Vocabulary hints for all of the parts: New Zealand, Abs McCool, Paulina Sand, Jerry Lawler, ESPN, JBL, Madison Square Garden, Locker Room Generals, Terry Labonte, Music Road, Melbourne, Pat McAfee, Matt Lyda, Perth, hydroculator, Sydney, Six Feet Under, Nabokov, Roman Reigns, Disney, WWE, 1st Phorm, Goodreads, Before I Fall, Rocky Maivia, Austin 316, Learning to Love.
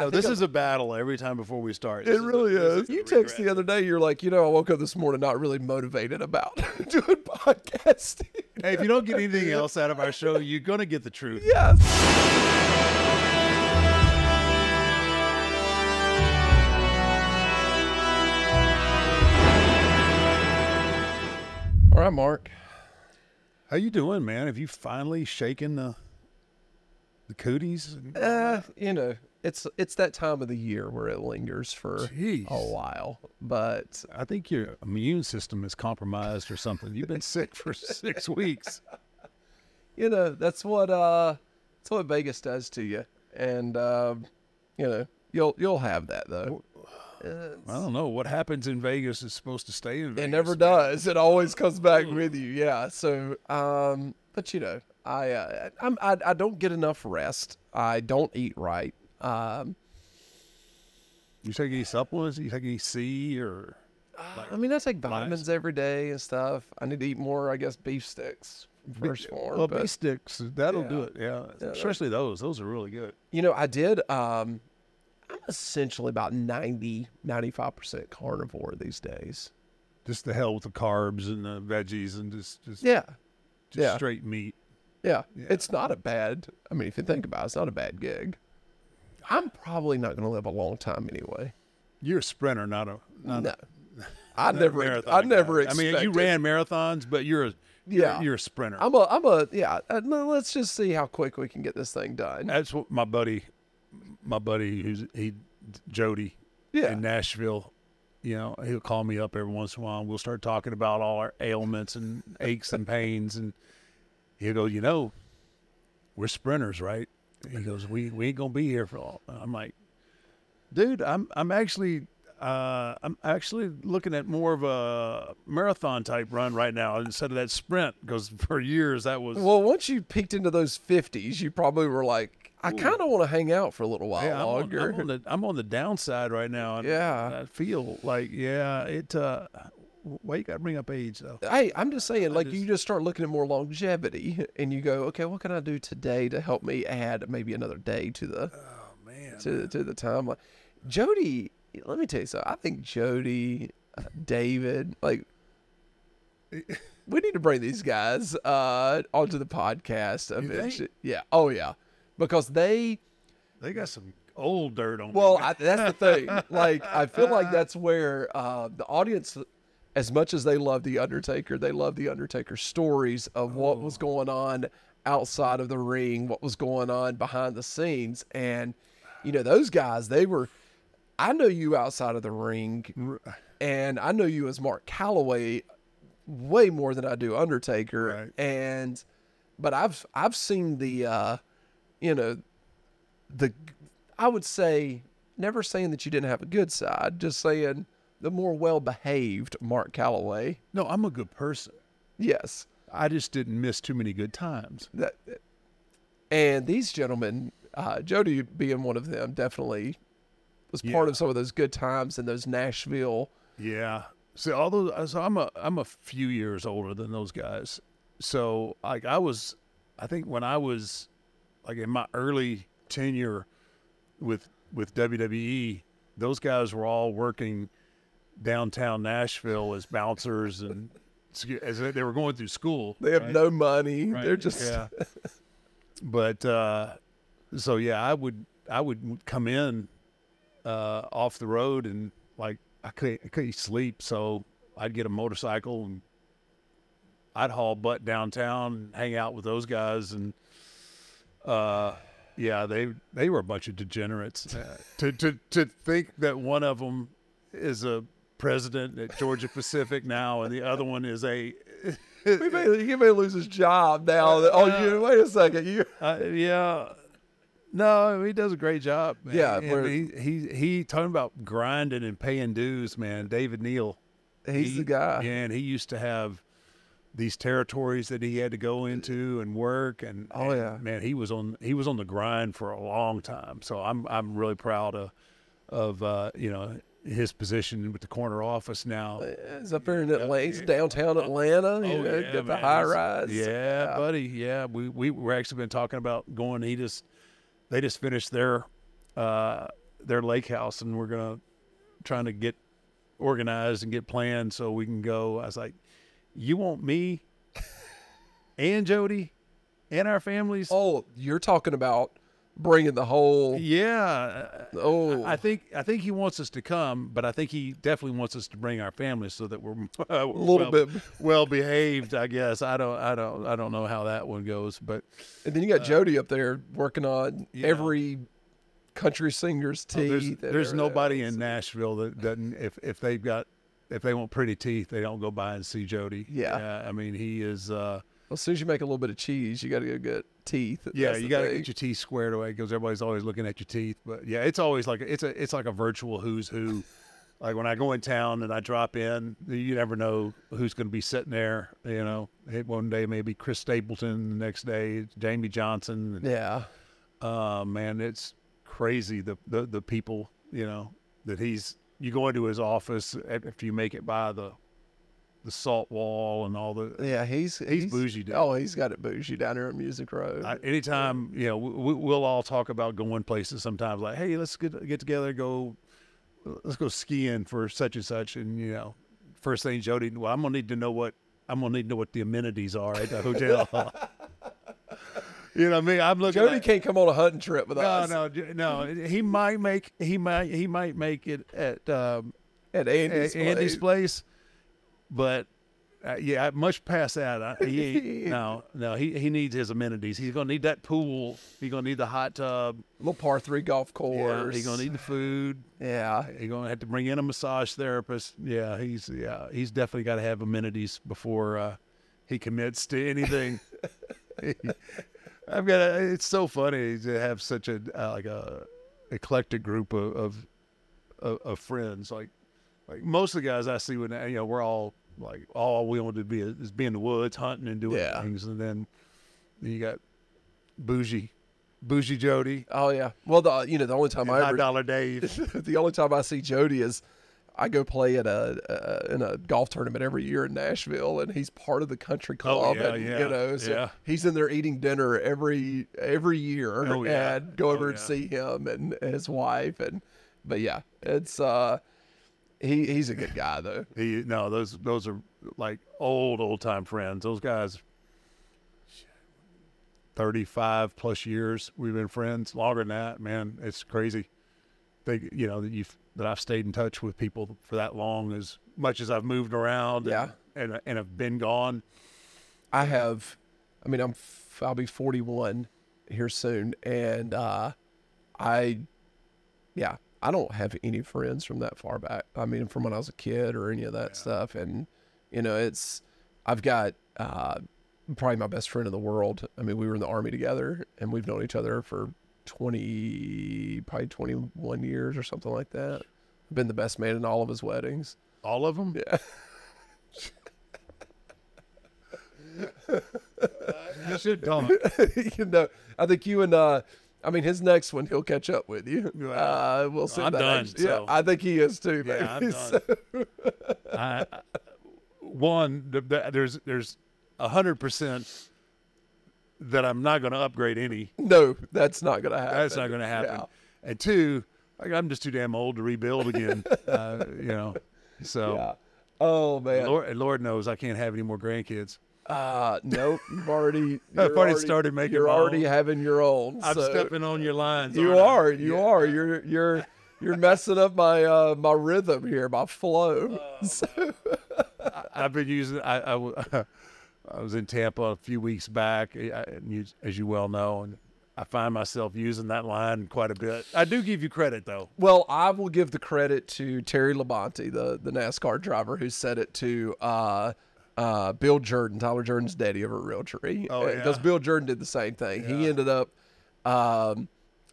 No, this is a battle every time before we start. It really is. You texted the other day, you're like, you know, I woke up this morning not really motivated about doing podcasting. Hey, if you don't get anything else out of our show, you're going to get the truth. Yes. All right, Mark. How you doing, man? Have you finally shaken the cooties? You know. It's that time of the year where it lingers for a while, but I think your immune system is compromised or something. You've been sick for 6 weeks. You know, that's what Vegas does to you, and you know, you'll have that though. I don't know what happens in Vegas is supposed to stay in Vegas. It never does. It always comes back with you. Yeah. So, but you know, I don't get enough rest. I don't eat right. You take any supplements? You take any C or? Like, I mean, I take vitamins every day and stuff. I need to eat more, I guess, beef sticks first form. Well, beef sticks, that'll do it. Yeah, especially those. Those are really good. You know, I did. I'm essentially about 90, 95% carnivore these days. Just the hell with the carbs and the veggies and just straight meat. Yeah. It's not a bad. I mean, if you think about it, it's not a bad gig. I'm probably not going to live a long time anyway. You're a sprinter, not a marathon guy. Expected. I mean, you ran marathons, but you're a sprinter. Let's just see how quick we can get this thing done. That's what my buddy Jody in Nashville, you know, he'll call me up every once in a while and we'll start talking about all our ailments and aches and pains, and he'll go, you know, we're sprinters, right? He goes, we ain't gonna be here for all. I'm like, dude, I'm actually looking at more of a marathon type run right now instead of that sprint, because for years that was. Well, once you peeked into those 50s, you probably were like, I kind of want to hang out for a little while longer. I'm on the downside right now. And I feel like Why you got to bring up age though? Hey, I'm just saying, you just start looking at more longevity, and you go, okay, what can I do today to help me add maybe another day to the to the timeline? Jody, let me tell you something. I think Jody, David, we need to bring these guys onto the podcast eventually. Yeah, oh yeah, because they got some old dirt on. Well, that's the thing. I feel like that's where the audience. As much as they love The Undertaker, they love The Undertaker stories of what was going on outside of the ring, what was going on behind the scenes. And, you know, those guys, I know you outside of the ring, and I know you as Mark Calaway way more than I do Undertaker. Right. But I've seen I would say, never saying that you didn't have a good side, just saying, the more well-behaved Mark Calaway. No, I'm a good person. Yes. I just didn't miss too many good times. And these gentlemen, Jody being one of them, definitely was part of some of those good times in those Nashville. Yeah. So I'm a few years older than those guys. So I think when I was in my early tenure with WWE, those guys were all working downtown Nashville as bouncers, and as they were going through school, they have no money. Right. They're just But so yeah, I would come in off the road, and I couldn't sleep, so I'd get a motorcycle and I'd haul butt downtown and hang out with those guys, and they were a bunch of degenerates. To think that one of them is a president at Georgia Pacific now, and the other one is he may lose his job now. Wait a second, no, he does a great job, man. Yeah, he talking about grinding and paying dues, man. David Neal, he's the guy, and he used to have these territories that he had to go into and work, and man, he was on the grind for a long time. So I'm really proud of you know, his position with the corner office now. It's up here in Atlanta, downtown Atlanta. Get the high rise. Yeah, buddy. Yeah, we were actually been talking about going. They just finished their their lake house, and we're going to trying to get organized and get planned so we can go. I was like, you want me and Jody and our families? Oh, you're talking about bringing the whole. Yeah. Oh, I think he wants us to come, but I think he definitely wants us to bring our families so that we're a little bit well behaved, I guess. I don't know how that one goes, but. And then you got Jody up there working on every country singer's teeth. There's nobody in Nashville that doesn't, if they want pretty teeth, they don't go by and see Jody. Yeah. I mean, he is, well, as soon as you make a little bit of cheese, you got to go get teeth. Yeah, that's you got to get your teeth squared away because everybody's always looking at your teeth. But yeah, it's always like it's like a virtual who's who. Like when I go in town and I drop in, you never know who's going to be sitting there. You know, one day maybe Chris Stapleton, the next day Jamie Johnson. And, yeah, man, it's crazy the people, you know, that you go into his office after you make it by the salt wall and all the he's bougie down. Oh, he's got it bougie down here at Music Road. Anytime, you know, we'll all talk about going places sometimes. Like, hey, let's get together, let's go skiing for such and such. And you know, first thing Jody, well, I'm gonna need to know what the amenities are at the hotel. You know what I mean? I'm looking. Jody can't come on a hunting trip with us. No. He might make it at Andy's place. But yeah, much past that. He needs his amenities. He's gonna need that pool. He's gonna need the hot tub, a little par 3 golf course. Yeah, he's gonna need the food. Yeah, he's gonna have to bring in a massage therapist. Yeah, he's definitely got to have amenities before he commits to anything. It's so funny to have such a like a eclectic group of friends. Like most of the guys I see when we're all. Like all we want to be is be in the woods hunting and doing things, and then you got bougie Jody. Oh yeah. Well, the only time $5 Dave. The only time I see Jody is I go play at in a golf tournament every year in Nashville, and he's part of the country club. Oh, yeah, and, yeah, you know, so yeah. He's in there eating dinner every year, and go over and see him and his wife, but yeah, it's. He's a good guy though. Those are like old time friends. Those guys, 35 plus years we've been friends, longer than that. Man, it's crazy. That I've stayed in touch with people for that long, as much as I've moved around. Yeah. And have been gone. I have. I mean, I'll be 41 here soon, and I don't have any friends from that far back. I mean, from when I was a kid or any of that stuff. And, you know, I've got probably my best friend in the world. I mean, we were in the Army together, and we've known each other for 21 years or something like that. I've been the best man in all of his weddings. All of them? Yeah. You should talk. You know, I think you and... I mean, his next one, he'll catch up with you. We'll see. I'm done. So. Yeah, I think he is too, man. Yeah, I'm done. There's 100% that I'm not going to upgrade any. No, that's not going to happen. That's not going to happen. Yeah. And 2, I'm just too damn old to rebuild again. You know, so. Yeah. Oh man. Lord knows I can't have any more grandkids. Nope. I've already started making. You're already having your own. I'm stepping on your lines. You are. You're messing up my my rhythm here, my flow. I've been using. I was in Tampa a few weeks back, as you well know, and I find myself using that line quite a bit. I do give you credit though. Well, I will give the credit to Terry Labonte, the NASCAR driver, who said it to. Bill Jordan, Tyler Jordan's daddy over at Realtree. Oh, yeah. Because Bill Jordan did the same thing. Yeah. He ended up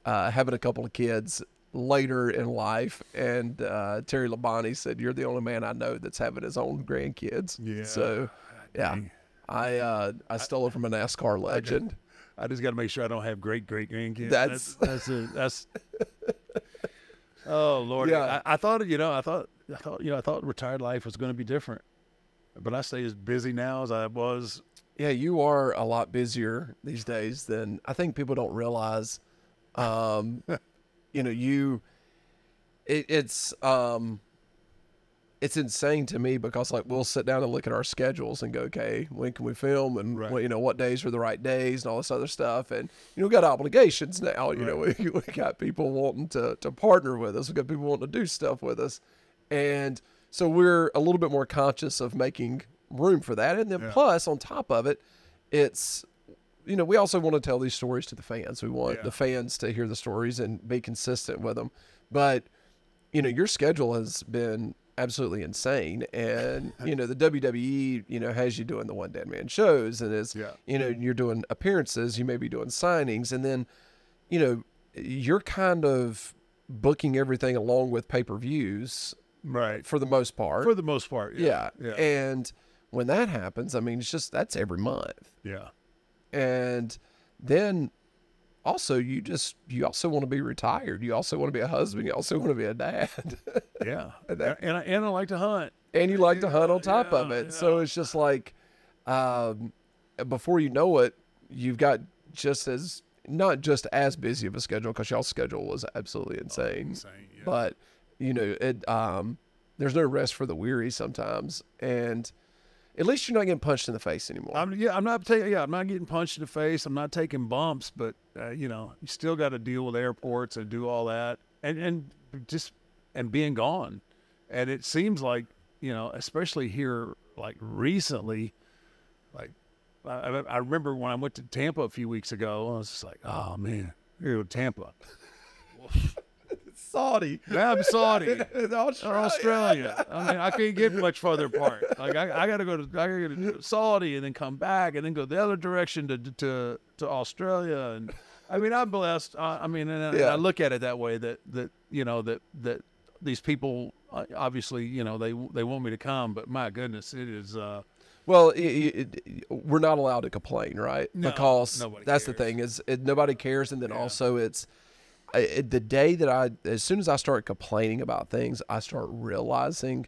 having a couple of kids later in life, and Terry Labonte said, "You're the only man I know that's having his own grandkids." Yeah. So, yeah, I stole it from a NASCAR legend. I just got to make sure I don't have great grandkids. Oh Lord. Yeah. I thought retired life was going to be different. But I stay as busy now as I was. Yeah, you are a lot busier these days than I think people don't realize. You know, you It's insane to me because, like, we'll sit down and look at our schedules and go, okay, when can we film? And, right. You know, what days are the right days and all this other stuff. And, you know, we've got obligations now. You right. know, we got people wanting to partner with us. We've got people wanting to do stuff with us. And so we're a little bit more conscious of making room for that. And then yeah. plus, on top of it, it's, you know, we also want to tell these stories to the fans. We want yeah. the fans to hear the stories and be consistent with them. But, you know, your schedule has been absolutely insane, and you know the WWE, you know, has you doing the One Dead Man shows, and it's yeah. you know, you're doing appearances, you may be doing signings, and then you know you're kind of booking everything along with pay-per-views, right? For the most part. For the most part, yeah. Yeah. yeah. And when that happens, I mean, it's just that's every month. Yeah. And then also you also want to be retired, you also want to be a husband, you also want to be a dad. Yeah. and I like to hunt, and you like to hunt on top yeah, of it yeah. So it's just like before you know it, you've got not just as busy of a schedule, because y'all's schedule was absolutely insane, yeah. But you know it there's no rest for the weary sometimes, and at least you're not getting punched in the face anymore. I'm not getting punched in the face. I'm not taking bumps, but you know, you still got to deal with airports and do all that, and being gone. And it seems like, you know, especially here, like recently, like I remember when I went to Tampa a few weeks ago, I was just like, oh man, here we go, Tampa. Saudi. Yeah, I'm Saudi. Australia. I mean, I can't get much further apart. Like I gotta go to Saudi and then come back and then go the other direction to Australia. And I mean, I'm blessed. I look at it that way, that you know that these people, obviously, you know, they want me to come, but my goodness, it is. Well, we're not allowed to complain, right? No, because that's the thing, is nobody cares, and then yeah. also it's. The day that as soon as I start complaining about things, I start realizing,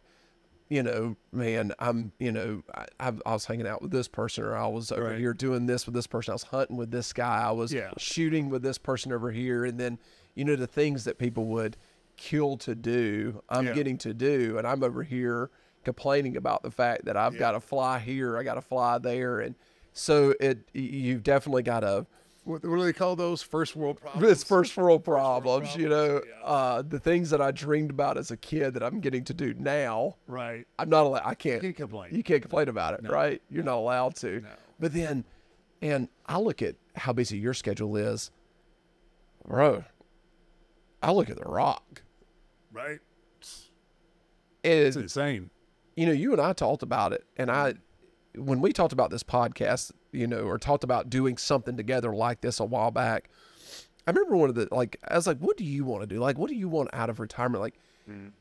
you know, man, I was hanging out with this person, or I was over right. here doing this with this person. I was hunting with this guy. I was yeah. shooting with this person over here. And then, you know, the things that people would kill to do, I'm yeah. getting to do. And I'm over here complaining about the fact that I've yeah. got to fly here. I got to fly there. And so you've definitely got to. What do they call those? First world problems. It's first world problems, you know. Yeah. The things that I dreamed about as a kid that I'm getting to do now. Right. I'm not allowed. I can't. You can't complain. You can't complain about it, no. right? You're not allowed to. No. But then, and I look at how busy your schedule is, bro. I look at The Rock. Right. It's insane. You know, you and I talked about it, and when we talked about this podcast, you know, or talked about doing something together like this a while back, I remember one of the, like, I was like, what do you want to do? Like, what do you want out of retirement? Like, and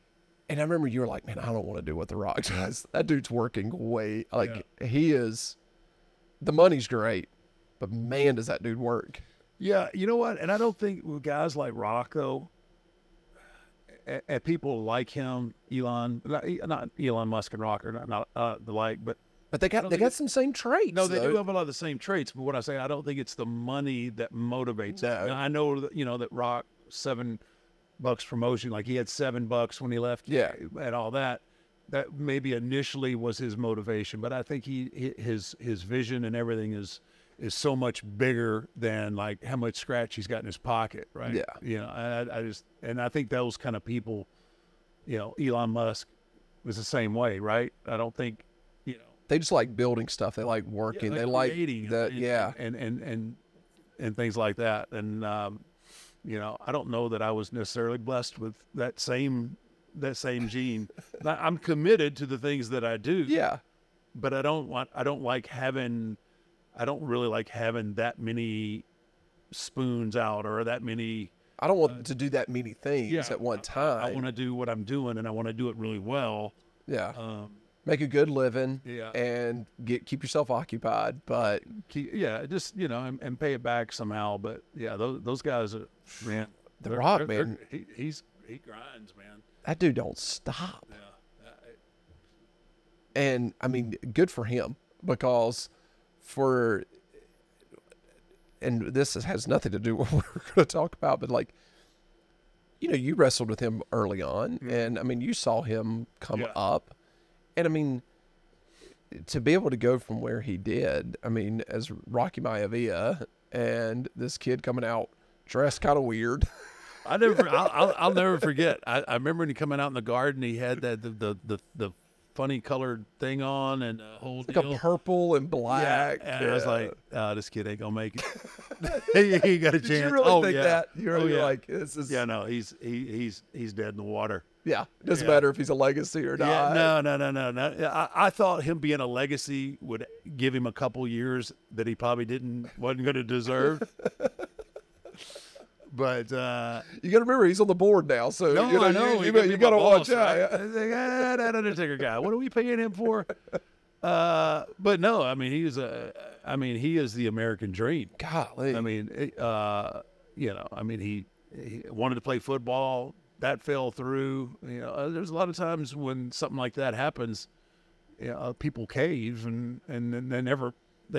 I remember you were like, man, I don't want to do what The Rock does. That dude's working way, like yeah. he is, the money's great, but man, does that dude work. Yeah. You know what? And I don't think with guys like Rock though, and people like him, not Elon Musk and Rock, or not the like, but they got some same traits. No, they do have a lot of the same traits. But what I say, I don't think it's the money that motivates. No. I know that, you know, that Rock $7 promotion, like he had $7 when he left, yeah, and all that. That maybe initially was his motivation, but I think his vision and everything is so much bigger than like how much scratch he's got in his pocket, right? Yeah, you know, I think those kind of people, you know, Elon Musk was the same way, right? I don't think. They just like building stuff. They like working. Yeah, they like that. Yeah. And things like that. And, you know, I don't know that I was necessarily blessed with that same gene. I'm committed to the things that I do. Yeah. But I don't really like having that many spoons out, or that many. I don't want to do that many things yeah, at one time. I want to do what I'm doing, and I want to do it really well. Yeah. Make a good living, yeah, and keep yourself occupied, but yeah, just, you know, and pay it back somehow. But yeah, those guys are, man. The Rock, man, he grinds, man. That dude don't stop. Yeah, and I mean, good for him, because and this has nothing to do with what we're going to talk about, but like you know, you wrestled with him early on, mm-hmm. and I mean, you saw him come yeah. up, and I mean, to be able to go from where he did, I mean, as Rocky Maivia, and this kid coming out dressed kind of weird. I'll never forget. I remember him coming out in the garden. He had that the funny colored thing on, and a whole like deal. A purple and black. Yeah. And yeah. I was like, oh, this kid ain't gonna make it. He got a chance. Did you really think yeah. that? You're really like, this is. Yeah, no, he's dead in the water. Yeah, it doesn't matter if he's a legacy or not. Yeah, no. I thought him being a legacy would give him a couple years that he probably wasn't going to deserve. But you got to remember, he's on the board now, so no, I know. You got to watch out. That Undertaker guy. What are we paying him for? But no, I mean, he is the American dream. Golly, I mean, he wanted to play football. That fell through. You know, there's a lot of times when something like that happens, you know, people cave and they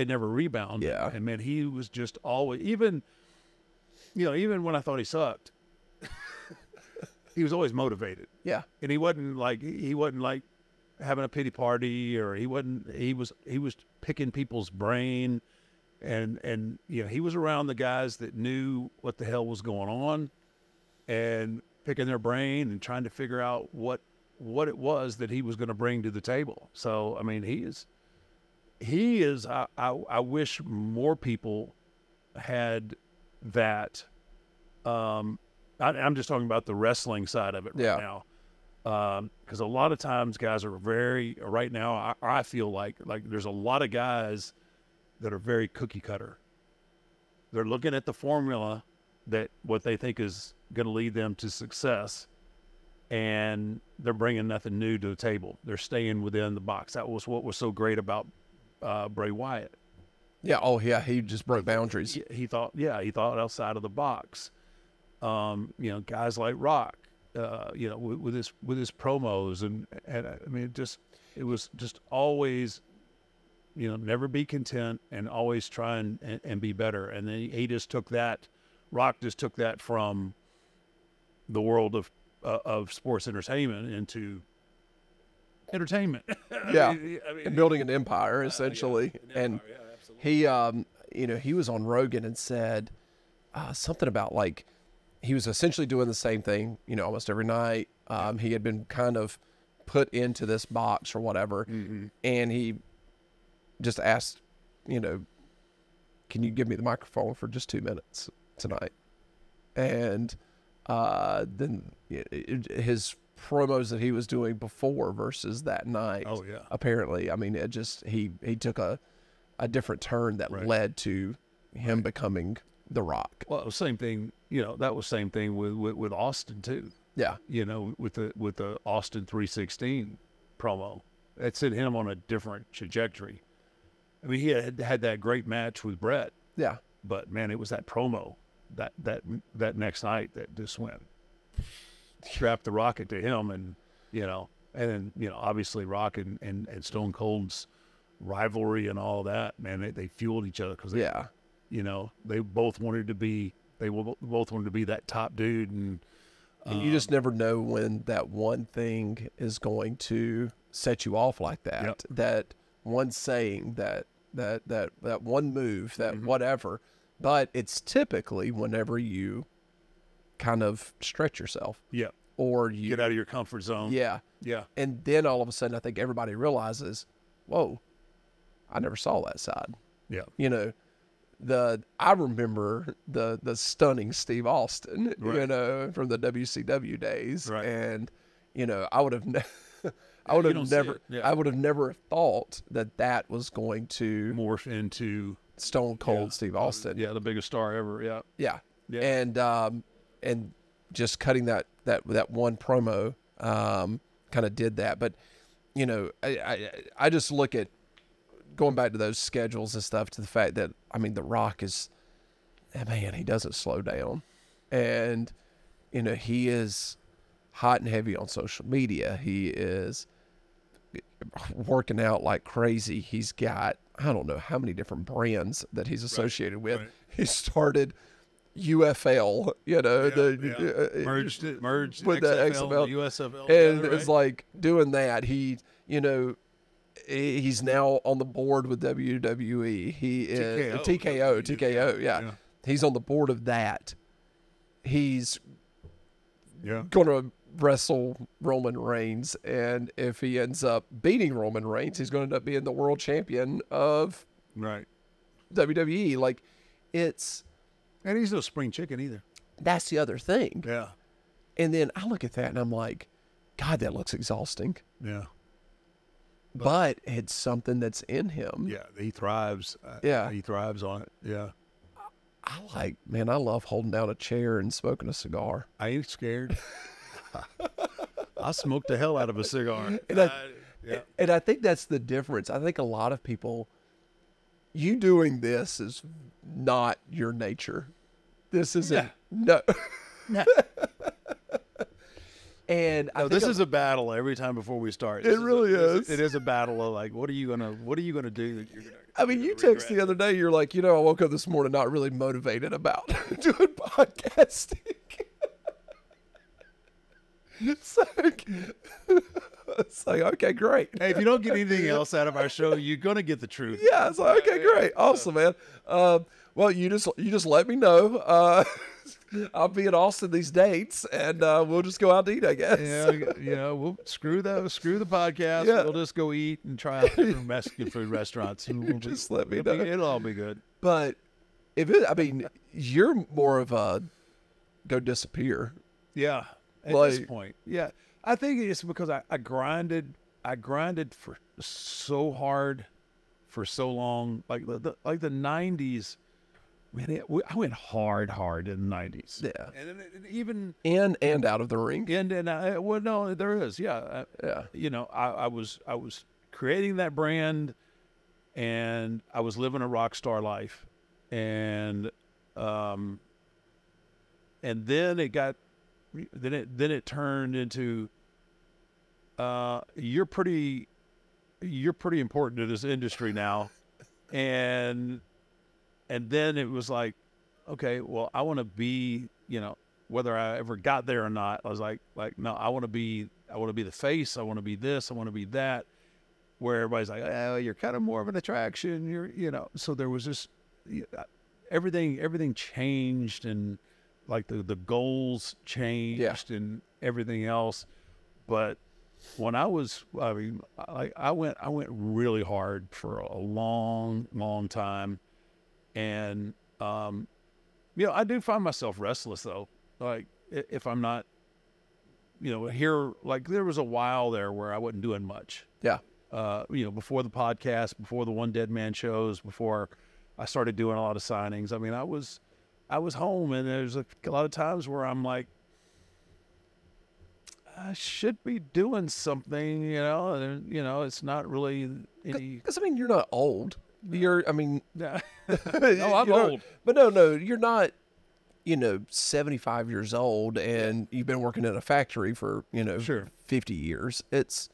never rebound. Yeah. And man, he was just always, even when I thought he sucked, he was always motivated. Yeah. And he wasn't like having a pity party, or he was picking people's brain, and you know, he was around the guys that knew what the hell was going on, and picking their brain and trying to figure out what it was that he was going to bring to the table. So, I mean, he is, I wish more people had that. I'm just talking about the wrestling side of it right now. 'Cause a lot of times guys are right now, I feel like there's a lot of guys that are very cookie cutter. They're looking at the formula that what they think is going to lead them to success, and they're bringing nothing new to the table. They're staying within the box. That was what was so great about Bray Wyatt. Yeah. Oh yeah. He just broke boundaries. He thought outside of the box. You know, guys like Rock, you know, with his promos and I mean, it was just always, you know, never be content and always try and be better. And then Rock just took that from the world of sports entertainment into entertainment. Yeah. I mean, and building an empire, essentially. Yeah, an empire, and yeah, he, you know, he was on Rogan and said something about, like, he was essentially doing the same thing, you know, almost every night. He had been kind of put into this box or whatever. Mm-hmm. And he just asked, you know, can you give me the microphone for just 2 minutes tonight? And then his promos that he was doing before versus that night. Oh yeah. Apparently, I mean, it just he took a different turn that led to him becoming The Rock. Well, same thing. You know, that was same thing with Austin too. Yeah. You know, with the Austin 3:16 promo, that sent him on a different trajectory. I mean, he had that great match with Brett. Yeah. But man, it was that promo that next night that just went strapped the rocket to him, and you know, and then, you know, obviously Rock and Stone Cold's rivalry and all that, man, they fueled each other because you know, they both wanted to be that top dude, and you just never know when that one thing is going to set you off like that. Yep. That one saying, that one move, that mm-hmm. whatever. But it's typically whenever you kind of stretch yourself. Yeah. Or you get out of your comfort zone. Yeah. Yeah. And then all of a sudden, I think everybody realizes, whoa, I never saw that side. Yeah. You know, I remember the stunning Steve Austin, you know, from the WCW days. Right. And, you know, I would have never thought that was going to morph into Stone Cold Steve Austin. Yeah, the biggest star ever. Yeah. Yeah. Yeah. And just cutting that one promo kind of did that. But, you know, I just look at going back to those schedules and stuff, to the fact that, I mean, The Rock is, man, he doesn't slow down. And, you know, he is hot and heavy on social media. He is working out like crazy. He's got, I don't know how many different brands that he's associated with. Right. He started UFL, you know, merged with XFL, the XFL, the USFL, and together, right? It's like doing that. He, you know, he's now on the board with WWE. He is TKO. Yeah, he's on the board of that. He's going to wrestle Roman Reigns, and if he ends up beating Roman Reigns, he's going to end up being the world champion of WWE. Like, it's. And he's no spring chicken either. That's the other thing. Yeah. And then I look at that and I'm like, God, that looks exhausting. Yeah. But it's something that's in him. Yeah. He thrives. Yeah. He thrives on it. Yeah. I like, man, I love holding down a chair and smoking a cigar. I ain't scared. I smoked the hell out of a cigar. And I think that's the difference. I think a lot of people, you doing this is not your nature. This isn't no. And no, I think this is a battle every time before we start. It really is. It is a battle of like, what are you gonna do that you're gonna, I mean, you texted the other day. You're like, you know, I woke up this morning not really motivated about doing podcasting. It's like, okay, great. Hey, if you don't get anything else out of our show, you're gonna get the truth. Yeah, it's like, okay, great, awesome, man. Well, you just let me know. I'll be in Austin these dates, and we'll just go out to eat, I guess. Yeah, you know, we'll screw the podcast. Yeah. We'll just go eat and try out different Mexican food restaurants. Just let me know. It'll all be good. But you're more of a go disappear. Yeah. At this point, I think it's because I grinded for so hard for so long. Like the 90s, man, I went hard in the 90s. Yeah, and even in and out of the ring. You know, I was creating that brand, and I was living a rock star life, and then it got. Then it turned into you're pretty important to this industry now, and then it was like, okay, well, I want to be, you know, whether I ever got there or not, I was like no, I want to be the face, I want to be this, I want to be that, where everybody's like, oh, you're kind of more of an attraction, you're, you know. So there was this, everything changed, and like the goals changed and everything else. But when I went really hard for a long time. And, you know, I do find myself restless though. Like if I'm not, you know, here, like there was a while there where I wasn't doing much. Yeah. You know, before the podcast, before the One Dead Man shows, before I started doing a lot of signings. I mean, I was home, and there's a lot of times where I'm like, I should be doing something, you know, and you know, it's not really any. Because I mean, you're not old. No. I'm old, but no, you're not. You know, 75 years old, and you've been working in a factory for 50 years. It's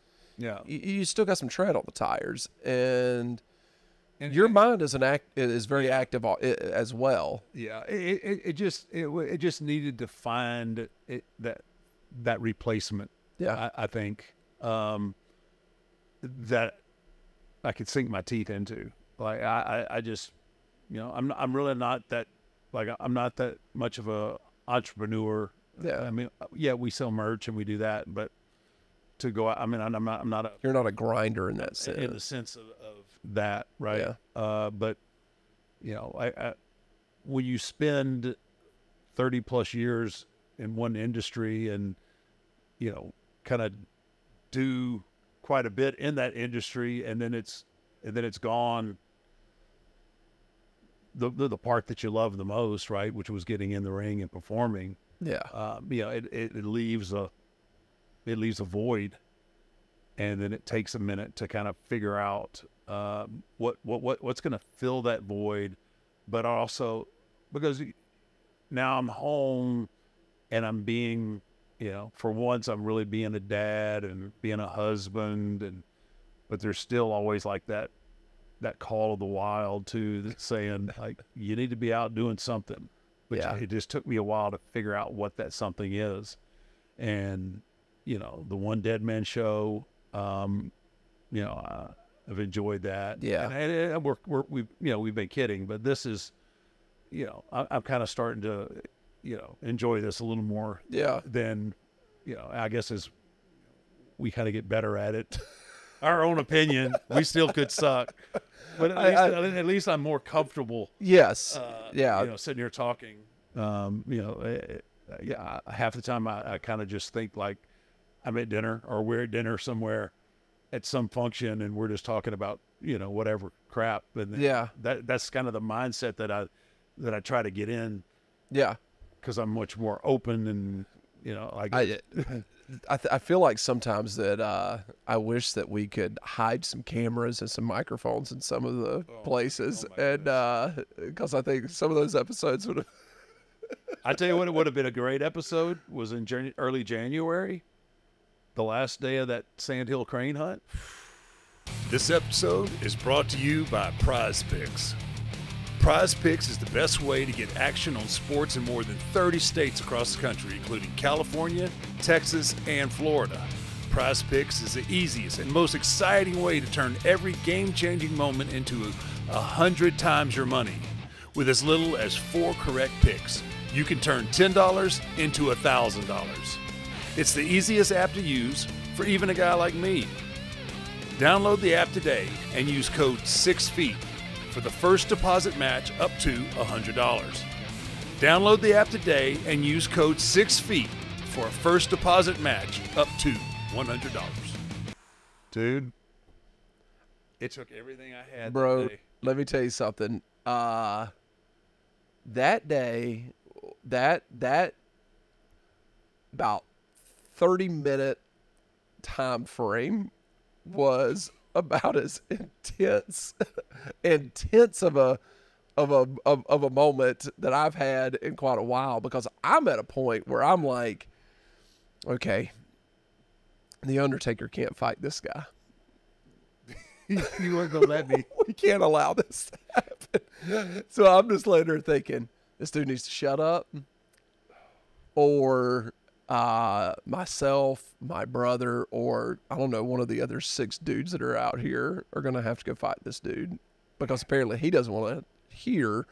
you still got some tread on the tires, and your mind is very active as well. Yeah, it just needed to find that replacement. Yeah, I think that I could sink my teeth into. Like I just, you know, I'm really not that, like I'm not that much of a entrepreneur. Yeah, I mean, yeah, we sell merch and we do that, but to go out, I mean, I'm not you're not a grinder in that sense. In the sense of that, right? Yeah. But you know, I when you spend 30 plus years in one industry, and you know, kind of do quite a bit in that industry, and then it's gone, the part that you love the most, right, which was getting in the ring and performing, you know, it leaves a void, and then it takes a minute to kind of figure out what's going to fill that void. But also, because now I'm home and I'm being, you know, for once I'm really being a dad and being a husband, but there's still always like that call of the wild too, that's saying like you need to be out doing something. which it just took me a while to figure out what that something is. And, you know, the One Dead Man Show, you know, I've enjoyed that. Yeah. And we've, you know, we've been kidding, but this is, you know, I'm kind of starting to, you know, enjoy this a little more than, you know, I guess as we kind of get better at it. Our own opinion, we still could suck, but at least I'm more comfortable. Yes. You know, sitting here talking, you know, half the time I kind of just think like I'm at dinner or we're at dinner somewhere at some function and we're just talking about, you know, whatever crap. And that's kind of the mindset that I try to get in. Yeah. Cause I'm much more open and, you know, like I feel like sometimes that I wish that we could hide some cameras and some microphones in some of the places, and because I think some of those episodes would have. I tell you what, it would have been a great episode was in early January, the last day of that Sandhill Crane hunt. This episode is brought to you by Prize Picks. Prize Picks is the best way to get action on sports in more than 30 states across the country, including California, Texas, and Florida. Prize Picks is the easiest and most exciting way to turn every game-changing moment into 100 times your money. With as little as 4 correct picks, you can turn $10 into $1,000. It's the easiest app to use for even a guy like me. Download the app today and use code 6feet. For the first deposit match up to $100. Download the app today and use code 6feet for a first deposit match up to $100. Dude, it took everything I had. Bro, that day. Let me tell you something. That day, that about 30-minute time frame was about as intense of a moment that I've had in quite a while, because I'm at a point where I'm like, okay, the Undertaker can't fight this guy. You weren't gonna let me. We can't allow this to happen. So I'm just laying there thinking, this dude needs to shut up, or myself, my brother, or I don't know, one of the other 6 dudes that are out here are going to have to go fight this dude, because apparently he doesn't want to hear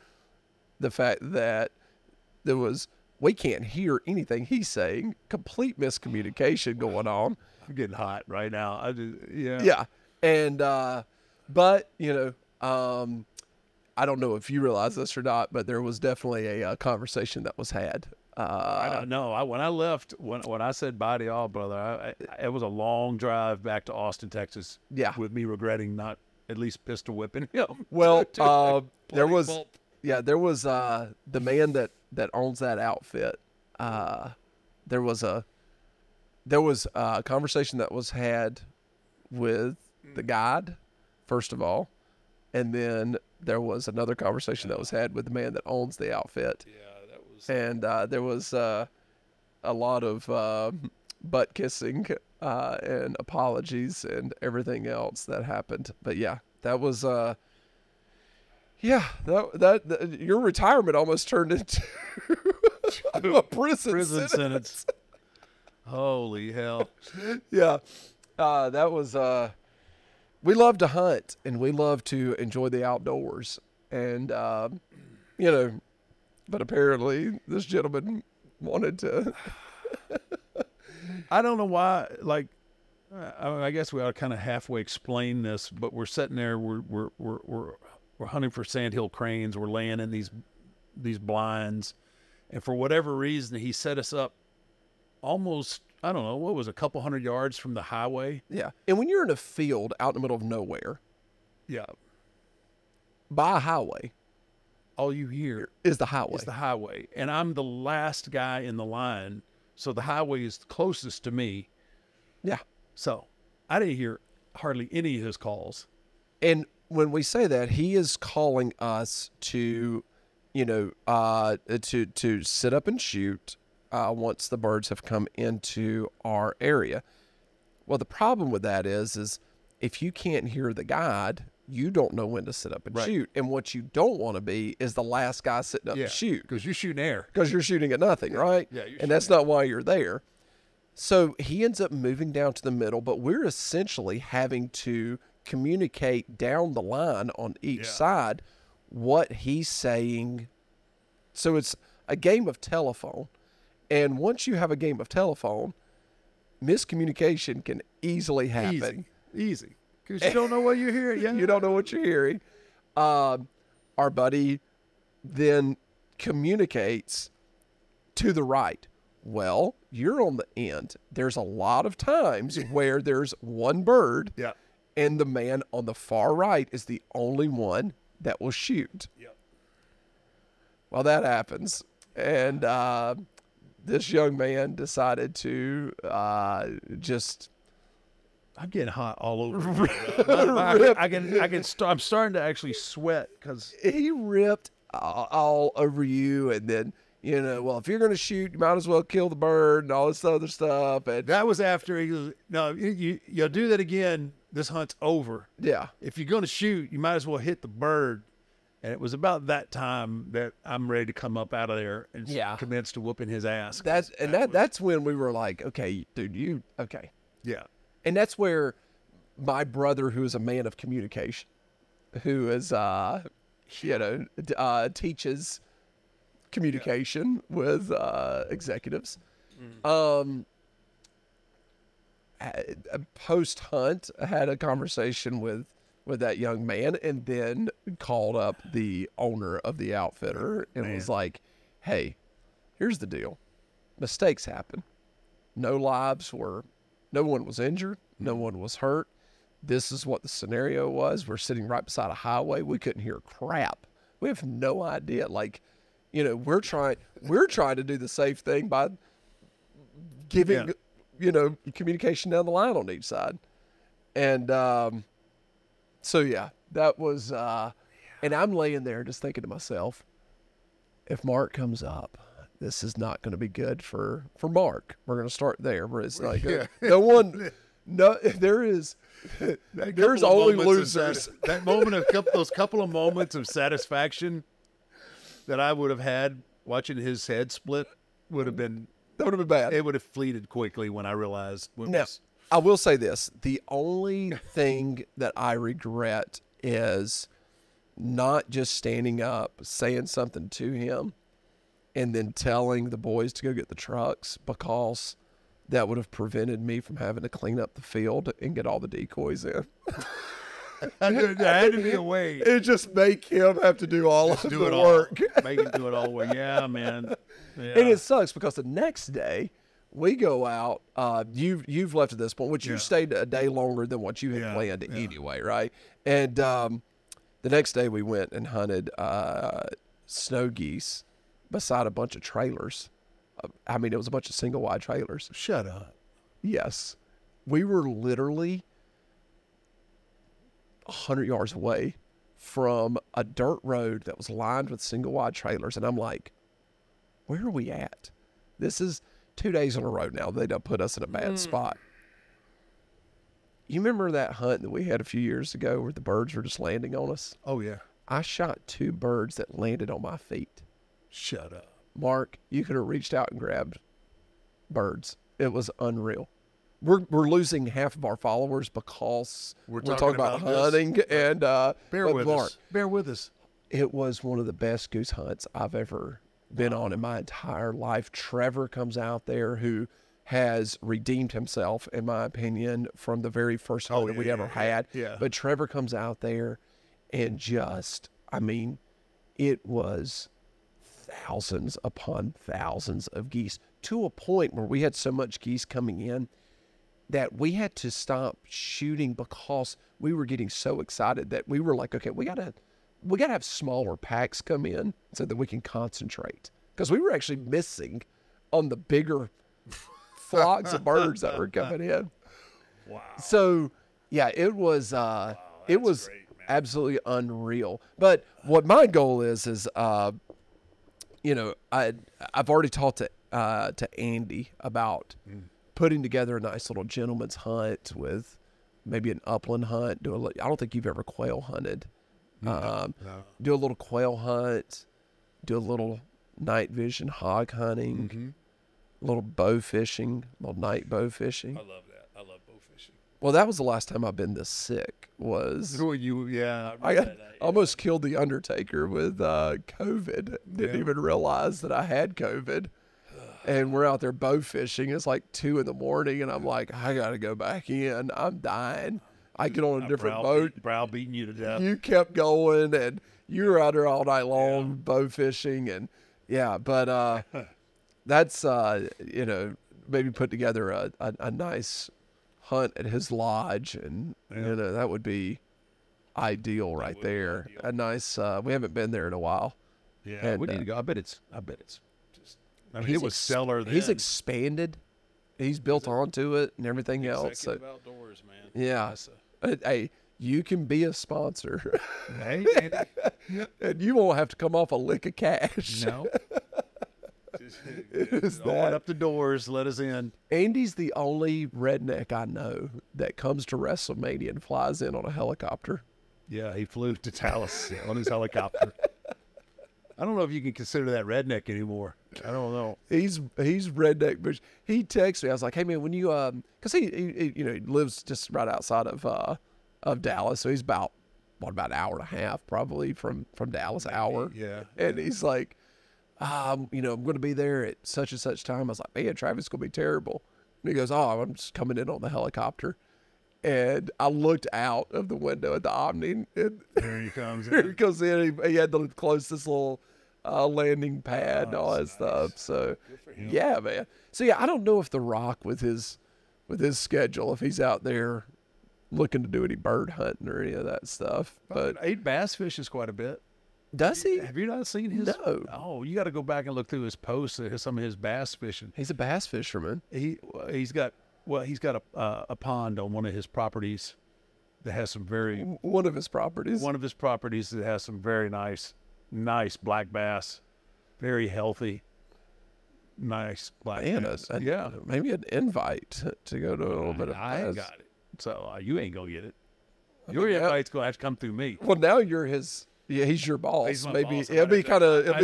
the fact that we can't hear anything he's saying, complete miscommunication going on. I'm getting hot right now. Yeah. And, but you know, I don't know if you realize this or not, but there was definitely a conversation that was had. I don't know. When I left, when I said bye to y'all, brother, it was a long drive back to Austin, Texas. Yeah, with me regretting not at least pistol whipping him. Well, there was the man that owns that outfit. There was a conversation that was had with the guide, first of all, and then there was another conversation that was had with the man that owns the outfit. Yeah. And there was a lot of butt kissing and apologies and everything else that happened. But yeah, that was your retirement almost turned into a prison sentence. Holy hell! Yeah, that was. We love to hunt and we love to enjoy the outdoors, and you know. But apparently this gentleman wanted to. I don't know why, like, I guess we ought to kind of halfway explain this, but we're sitting there, we're hunting for sandhill cranes. We're laying in these blinds. And for whatever reason, he set us up almost, I don't know, what was a couple hundred yards from the highway. Yeah. And when you're in a field out in the middle of nowhere. Yeah. By a highway. All you hear is the highway. Is the highway. And I'm the last guy in the line, so the highway is closest to me. Yeah. So I didn't hear hardly any of his calls. And when we say that, he is calling us to, you know, to sit up and shoot once the birds have come into our area. Well, the problem with that is if you can't hear the guide you don't know when to sit up and shoot. And what you don't want to be is the last guy sitting up to shoot. Because you're shooting air. Because you're shooting at nothing, right? Yeah, and that's not why you're there. So he ends up moving down to the middle, but we're essentially having to communicate down the line on each side what he's saying. So it's a game of telephone. And once you have a game of telephone, miscommunication can easily happen. Easy. Because you don't know what you're hearing. Yeah. You don't know what you're hearing. Our buddy then communicates to the right. Well, you're on the end. There's a lot of times where there's one bird, and the man on the far right is the only one that will shoot. Well, that happens. And this young man decided to just... I'm getting hot all over. I can start. I'm starting to actually sweat because he ripped all over you, and then you know. Well, if you're going to shoot, you might as well kill the bird and all this other stuff. And that was after he was no. You'll do that again. This hunt's over. Yeah. If you're going to shoot, you might as well hit the bird. And it was about that time that I'm ready to come up out of there and commence to whooping his ass. That's when we were like, okay, dude, you okay? Yeah. And that's where my brother, who is a man of communication, who is, you know, teaches communication with executives, post-hunt had a conversation with that young man, and then called up the owner of the outfitter and was like, hey, here's the deal. Mistakes happen. No lives were... No one was injured. No one was hurt. This is what the scenario was. We're sitting right beside a highway. We couldn't hear crap. We have no idea. Like, you know, we're trying to do the safe thing by giving, you know, communication down the line on each side. And so, yeah, that was, and I'm laying there just thinking to myself, if Mark comes up, this is not going to be good for Mark. We're going to start there. Where it's like there's only losers. That moment of those couple of moments of satisfaction that I would have had watching his head split would have been bad. It would have fleeted quickly when I realized. I will say this: the only thing that I regret is not just standing up, saying something to him, and then telling the boys to go get the trucks, because that would have prevented me from having to clean up the field and get all the decoys in. There had to be a way. It just make him have to do all of the work. Make him do it all the way. Yeah, man. Yeah. And it sucks because the next day we go out. You've left at this point, which you stayed a day longer than what you had planned anyway, right? And the next day we went and hunted snow geese beside a bunch of trailers. I mean, it was a bunch of single wide trailers. Shut up. Yes. We were literally 100 yards away from a dirt road that was lined with single wide trailers. And I'm like, where are we at? This is 2 days in a row now. They don't put us in a bad spot. You remember that hunt that we had a few years ago where the birds were just landing on us? Oh, yeah. I shot 2 birds that landed on my feet. Shut up. Mark, you could have reached out and grabbed birds. It was unreal. We're losing half of our followers because we're talking about hunting this. And bear with us. It was one of the best goose hunts I've ever been on in my entire life. Trevor comes out there, who has redeemed himself, in my opinion, from the very first hunt that we ever had. Yeah. But Trevor comes out there and just, I mean, it was thousands upon thousands of geese, to a point where we had so much geese coming in that we had to stop shooting because we were getting so excited that we were like, okay, we gotta have smaller packs come in so that we can concentrate, because we were actually missing on the bigger flocks of birds that were coming in. Wow. So yeah, it was it was great, absolutely unreal. But what my goal is you know, I've already talked to Andy about putting together a nice little gentleman's hunt with maybe an upland hunt. I don't think you've ever quail hunted. No. Do a little quail hunt, do a little night vision hog hunting, a little bow fishing, a little night bow fishing. I love that. I love bow fishing. Well, that was the last time I've been this sick. Was I almost killed the Undertaker with COVID. Didn't even realize that I had COVID. And we're out there bow fishing. It's like 2 in the morning, and I'm like, I gotta go back in. I'm dying. I get on a different boat. Browbeating you to death. You kept going, and you were out there all night long bow fishing, and But that's you know, maybe put together a nice hunt at his lodge, and you know, that would be ideal right there. Ideal. A nice we haven't been there in a while. Yeah, and we need to go. I bet it's just, I mean, it was stellar then. He's expanded. He's built onto it and everything else. So, outdoors, man. Yeah. Hey, you can be a sponsor. Hey, and you won't have to come off a lick of cash. No. Open up the doors, let us in. Andy's the only redneck I know that comes to WrestleMania and flies in on a helicopter. Yeah, he flew to Dallas on his helicopter. I don't know if you can consider that redneck anymore. I don't know. He's redneck, but he texted me. I was like, hey man, when you because he you know, he lives just right outside of Dallas, so he's about an hour and a half probably from Dallas, hour. Yeah. And he's like, you know, I'm going to be there at such and such time. I was like, man, Travis going to be terrible. And he goes, oh, I'm just coming in on the helicopter. And I looked out of the window at the Omni, and there he comes in. There he comes in. He had to close this little landing pad and all that stuff. So, yeah, man. So, yeah, I don't know if The Rock with his schedule, if he's out there looking to do any bird hunting or any of that stuff. But he bass fishes quite a bit. Does he? Have you not seen his? No. Oh, you got to go back and look through his posts. Some of his bass fishing. He's a bass fisherman. He's got a pond on one of his properties that has some very one of his properties that has some very nice black bass, very healthy, nice black bass. Yeah, maybe an invite to go to a little bit of bass. I ain't got it, so you ain't gonna get it. Your invite's gonna have to come through me. Well, now you're his. Yeah, he's your boss. He's maybe boss. It'll be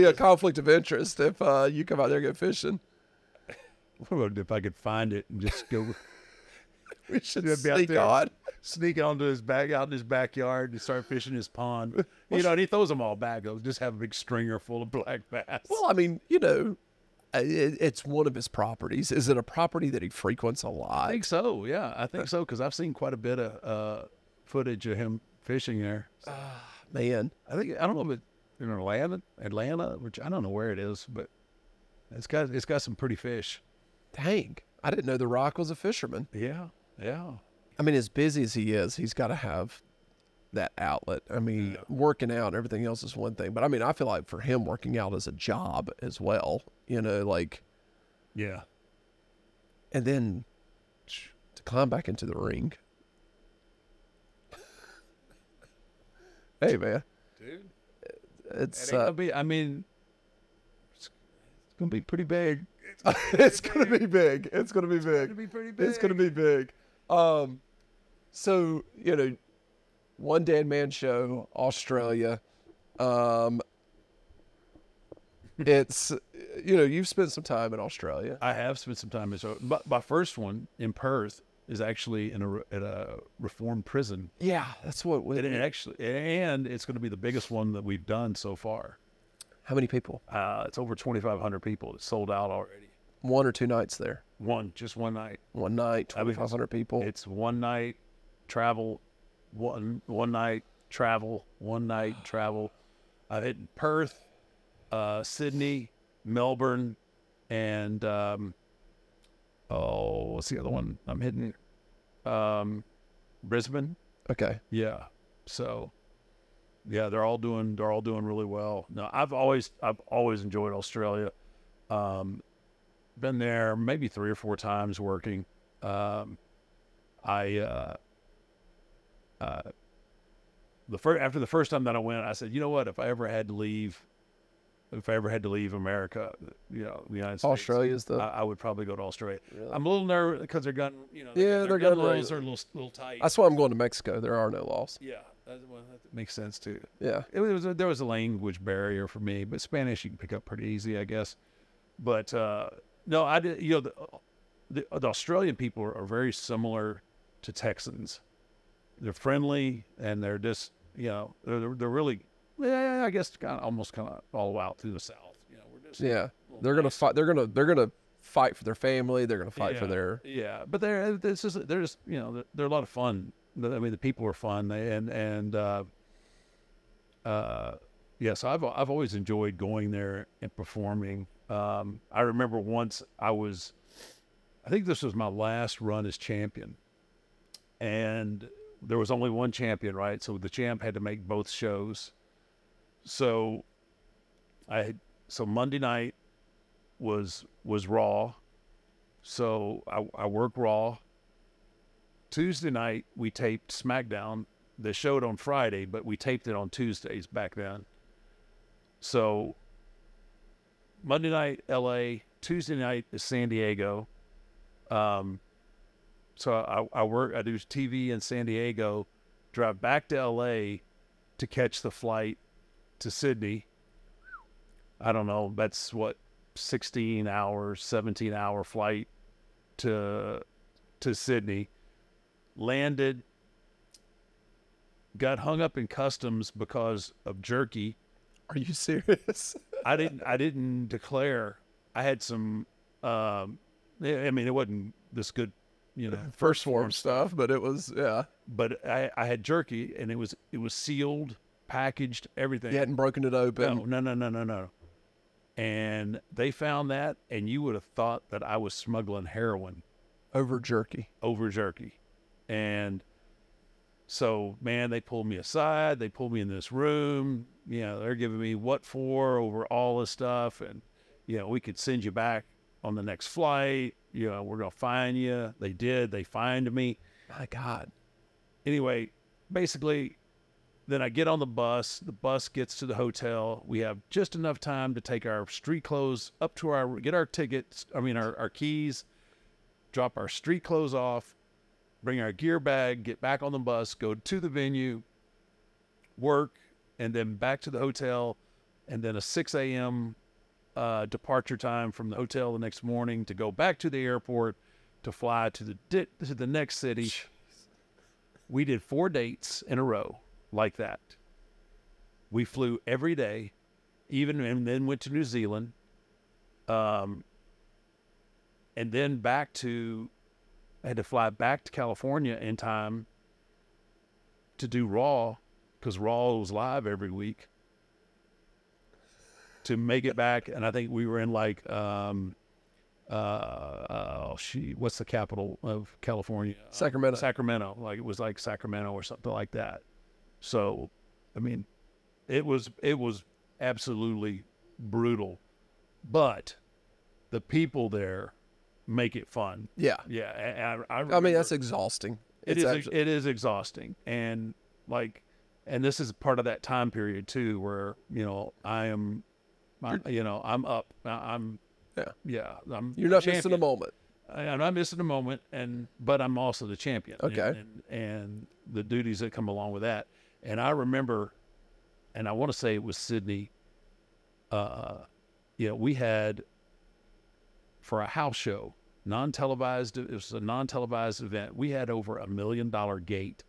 a conflict of interest if you come out there and go fishing. What about if I could find it and just go? We should sneak onto his backyard and start fishing his pond. You know, and he throws them all back. He'll just have a big stringer full of black bass. Well, I mean, you know, it's one of his properties. Is it a property that he frequents a lot? I think so. Yeah, I think so, because I've seen quite a bit of footage of him fishing there. So. Man, I don't know if it's in Atlanta, which I don't know where it is, but it's got some pretty fish. Dang, I didn't know The Rock was a fisherman. Yeah. I mean, as busy as he is, he's got to have that outlet. I mean, working out and everything else is one thing, but I mean, I feel like for him, working out is a job as well. You know, like and then to climb back into the ring. Hey man, dude, it's gonna be. I mean, it's gonna be pretty big. It's gonna be pretty big. So you know, One Dead Man Show, Australia. It's you know, you've spent some time in Australia. I have spent some time in Australia. But my first one in Perth is actually at a reformed prison. Yeah, that's what and it's going to be the biggest one that we've done so far. How many people? It's over 2,500 people. It's sold out already. One or two nights there? Just one night. One night, 2,500 people. It's one night travel. I've hit Perth, Sydney, Melbourne, and what's the other one I'm hitting? Brisbane. Okay. Yeah. So, yeah, they're all doing really well. No, I've always enjoyed Australia. Been there maybe 3 or 4 times working. After the first time that I went, I said, you know what? If I ever had to leave If I ever had to leave America, you know, the United States, Australia's the. I would probably go to Australia. Really? I'm a little nervous because their gun, you know, their gun laws are a little tight. That's why I'm going to Mexico. There are no laws. Yeah, that makes sense too. Yeah, there was a language barrier for me, but Spanish you can pick up pretty easy, I guess. But no, I did. You know, the Australian people are very similar to Texans. They're friendly and they're just, you know, they're really. Yeah, I guess almost kind of all out through the South. You know, we're just they're gonna fight. They're gonna fight for their family. They're gonna fight for their But they're just, you know, they're a lot of fun. I mean, the people are fun. So I've always enjoyed going there and performing. I remember once I think this was my last run as champion, and there was only one champion, right? So the champ had to make both shows. So Monday night was Raw. So I worked Raw. Tuesday night we taped SmackDown. They showed on Friday, but we taped it on Tuesdays back then. So Monday night LA, Tuesday night is San Diego. So I do TV in San Diego, drive back to LA to catch the flight to Sydney. I don't know, that's what, 17-hour flight to Sydney. Landed, got hung up in customs because of jerky. Are you serious? I didn't declare. I had some I mean, it wasn't this good, you know, first form stuff, but it was but I had jerky, and it was sealed, packaged, everything. You hadn't broken it open. No. And they found that, and you would have thought that I was smuggling heroin over jerky. And so, man, they pulled me aside. They pulled me in this room. You know, they're giving me what for over all this stuff. And, you know, we could send you back on the next flight. You know, we're going to fine you. They did. They fined me. My God. Anyway, basically, then I get on the bus. The bus gets to the hotel. We have just enough time to take our street clothes up to get our tickets, I mean our keys, drop our street clothes off, bring our gear bag, get back on the bus, go to the venue, work, and then back to the hotel, and then a 6 a.m. Departure time from the hotel the next morning to go back to the airport to fly to the next city. Jeez. We did 4 dates in a row. Like that. We flew every day, and then went to New Zealand, and then I had to fly back to California in time to do Raw, because Raw was live every week, to make it back. And I think we were in like, what's the capital of California? Sacramento. Sacramento. Like, it was like Sacramento or something like that. So, I mean, it was absolutely brutal, but the people there make it fun. Yeah. Yeah. I mean, that's exhausting. It is exhausting. And like, and this is part of that time period too, where, you know, I'm up. You're not missing a moment. I'm not missing a moment. But I'm also the champion. Okay. And the duties that come along with that. And I remember, and I want to say it was Sydney, we had, for a house show, it was a non-televised event, we had over $1 million gate.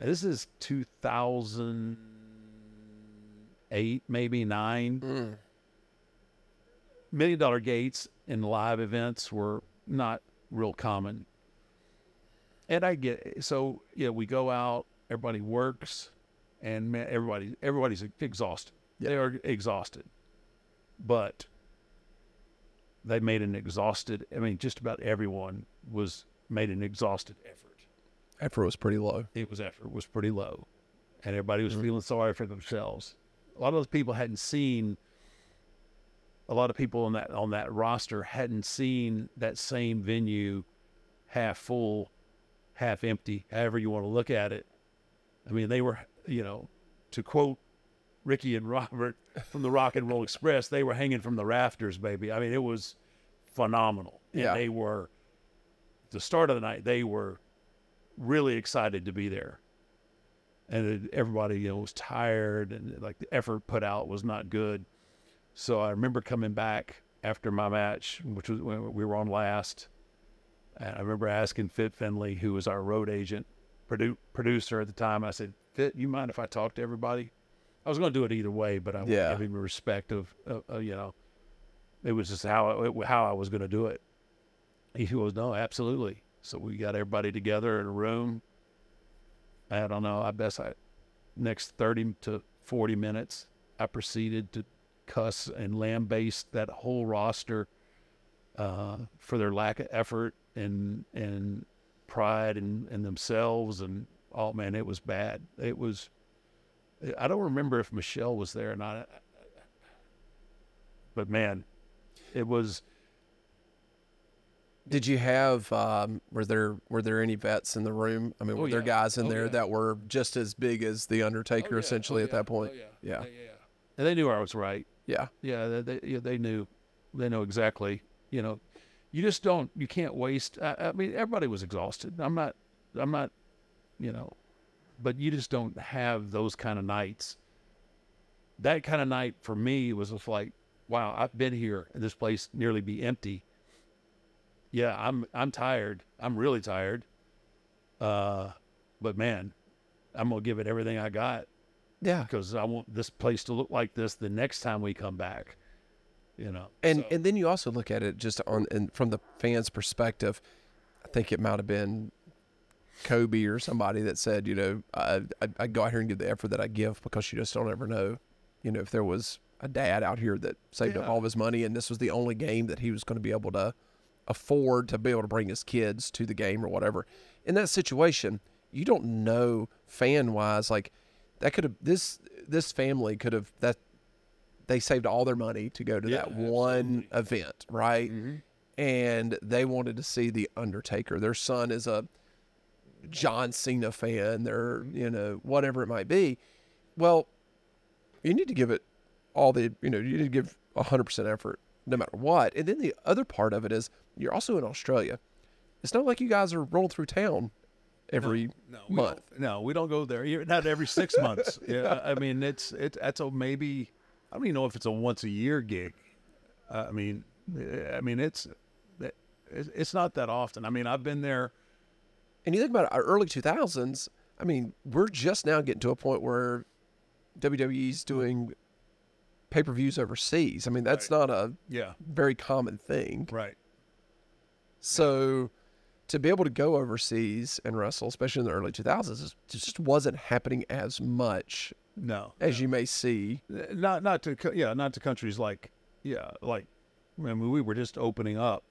Now, this is 2008, maybe 9. $1 million gates in live events were not real common. And I get, so, you know, we go out, everybody works, and man, everybody's exhausted. Yeah. They are exhausted, but they made an exhausted. I mean, just about everyone made an exhausted effort. Effort was pretty low. And everybody was feeling sorry for themselves. A lot of those people hadn't seen. A lot of people on that roster hadn't seen that same venue, half full, half empty, however you want to look at it. I mean, they were, you know, to quote Ricky and Robert from the Rock and Roll Express, they were hanging from the rafters, baby. I mean, it was phenomenal. And yeah, they were, the start of the night, they were really excited to be there. And everybody, you know, was tired, and like the effort put out was not good. So I remember coming back after my match, which was when we were on last. And I remember asking Fit Finley, who was our road agent, producer at the time. I said, Fit, you mind if I talk to everybody? I was going to do it either way, but I was giving respect of, you know, it was just how I was going to do it. He goes, no, absolutely. So we got everybody together in a room. I don't know, next 30 to 40 minutes, I proceeded to cuss and lambaste that whole roster for their lack of effort and pride in themselves. And, oh, man, it was bad. It was, I don't remember if Michelle was there or not, but, man, it was. Did you have, were there any vets in the room? I mean, were there guys in there that were just as big as The Undertaker, essentially, at that point? Yeah. And they knew I was right. Yeah. Yeah, they knew. They know exactly. You know, you just don't, you can't waste. I mean, everybody was exhausted. I'm not, you know, but you just don't have those kind of nights. That kind of night for me was just like, wow, I've been here and this place nearly be empty. Yeah, I'm tired. I'm really tired. But, man, I'm going to give it everything I got. Yeah. Because I want this place to look like this the next time we come back, you know. And then you also look at it just from the fans' perspective. I think it might have been Kobe or somebody that said, you know, I go out here and give the effort that I give, because you just don't ever know, you know, if there was a dad out here that saved up all of his money and this was the only game that he was going to be able to afford to be able to bring his kids to the game or whatever. In that situation, you don't know, fan wise, like that could have, this family could have, that they saved all their money to go to that one event, right? Mm-hmm. And they wanted to see The Undertaker. Their son is a John Cena fan, they're, you know, whatever it might be. Well, you need to give it all the, you know, you need to give 100% effort, no matter what. And then the other part of it is you're also in Australia. It's not like you guys are rolling through town every month. We don't go there. Not every 6 months. Yeah, I mean, that's a maybe. I don't even know if it's a once a year gig. I mean, it's not that often. I mean, I've been there. And you think about our early 2000s. I mean, we're just now getting to a point where WWE's doing pay-per-views overseas. I mean, that's not a very common thing. Right. So to be able to go overseas and wrestle, especially in the early 2000s, it just wasn't happening as much. No. As you may see. Not to countries like I mean, we were just opening up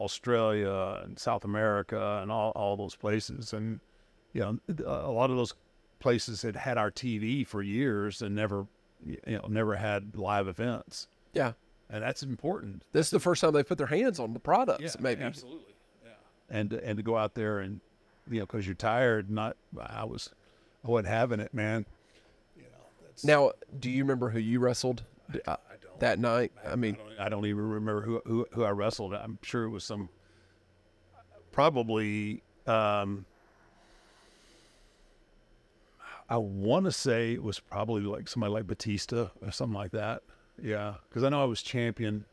Australia and South America and all those places. And, you know, a lot of those places had had our TV for years and never had live events. Yeah. And that's important. This is the first time they put their hands on the products, maybe. Absolutely. Yeah. And to go out there and, you know, because you're tired, I wasn't having it, man. You know, now, do you remember who you wrestled I don't, that night? I mean, I don't even remember who I wrestled. I'm sure it was some, probably, I want to say it was probably like somebody like Batista or something like that. Yeah, because I know I was champion,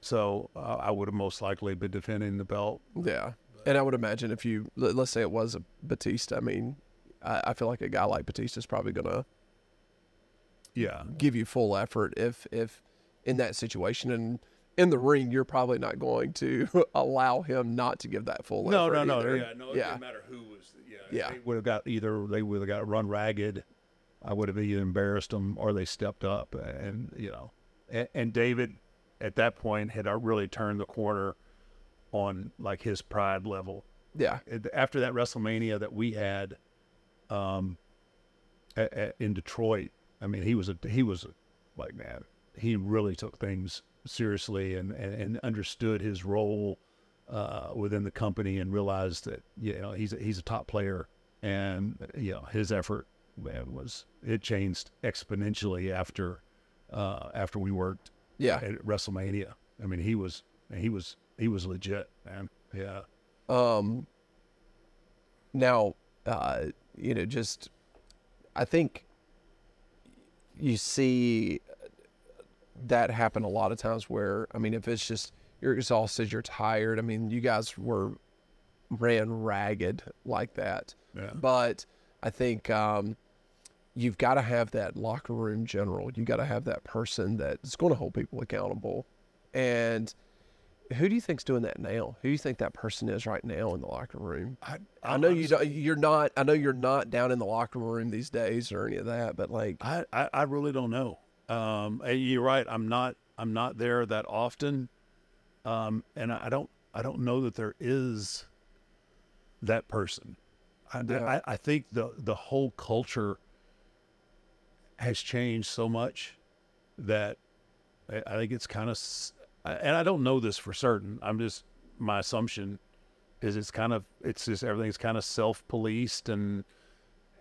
so I would have most likely been defending the belt. Yeah, and I would imagine if you, let's say it was a Batista, I mean, I feel like a guy like Batista is probably going to give you full effort if in that situation. And in the ring, you're probably not going to allow him not to give that full effort. No. Yeah, no, it didn't matter who was. They would have got run ragged. I would have either embarrassed them or they stepped up, and you know, and David at that point had really turned the corner on like his pride level. Yeah. After that WrestleMania that we had, in Detroit, I mean, he was like, man, he really took things seriously and understood his role within the company and realized that, you know, he's a top player, and you know, his effort it changed exponentially after after we worked at WrestleMania. I mean, he was legit, man. Yeah. Now, you know, just I think you see that happen a lot of times where, I mean, if it's just you're exhausted, you're tired. I mean, you guys ran ragged like that. Yeah. But I think you've got to have that locker room general. You've got to have that person that's going to hold people accountable. And who do you think's doing that now? Who do you think that person is right now in the locker room? I know you don't, I know you're not down in the locker room these days or any of that, but like I really don't know. You're right. I'm not there that often, and I don't know that there is that person. I think the whole culture has changed so much that I think it's kind of, and I don't know this for certain, I'm just, my assumption is it's just everything's kind of self-policed, and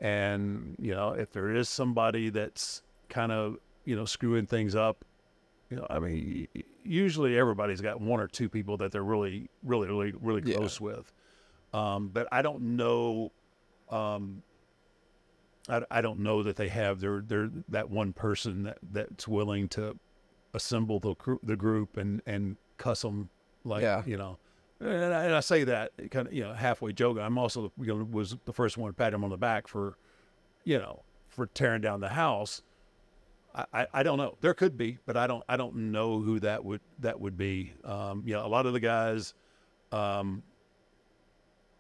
you know, if there is somebody that's kind of, you know, screwing things up, you know, I mean, usually everybody's got one or two people that they're really close with. But I don't know, I don't know that they have their that one person that's willing to assemble the group and cuss them, like, you know. And I say that kind of, you know, halfway joking. I'm also, you know, was the first one to pat him on the back for, you know, for tearing down the house. I don't know. There could be, but I don't know who that would be. You know, a lot of the guys,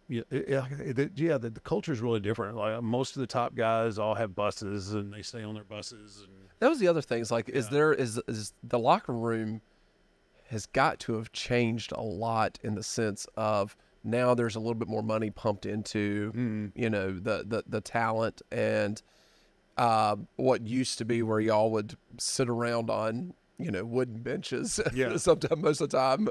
the culture's really different. Like, most of the top guys all have buses and they stay on their buses. And that was the other thing. It's like, is the locker room has got to have changed a lot in the sense of now there's a little bit more money pumped into, you know, the talent, and what used to be where y'all would sit around on, you know, wooden benches sometimes, most of the time,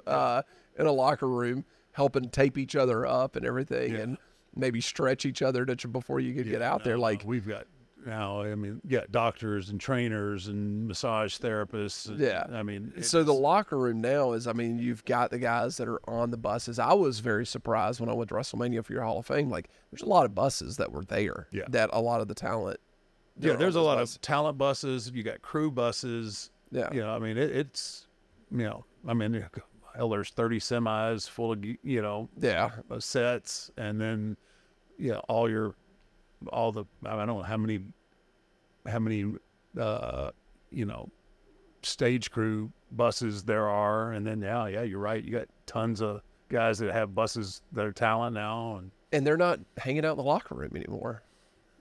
in a locker room, helping tape each other up and everything, and maybe stretch each other before you could get out there. Like, we've got now, I mean, doctors and trainers and massage therapists. And, I mean, so the locker room now is, I mean, you've got the guys that are on the buses. I was very surprised when I went to WrestleMania for your Hall of Fame. Like, there's a lot of buses that were there that a lot of the talent. There's a lot of talent buses. You got crew buses. You know, I mean, it's, you know, I mean, hell, there's 30 semis full of, you know, sets, and then, you know, I don't know how many you know, stage crew buses there are, and then now, you're right, you got tons of guys that have buses that are talent now, and they're not hanging out in the locker room anymore.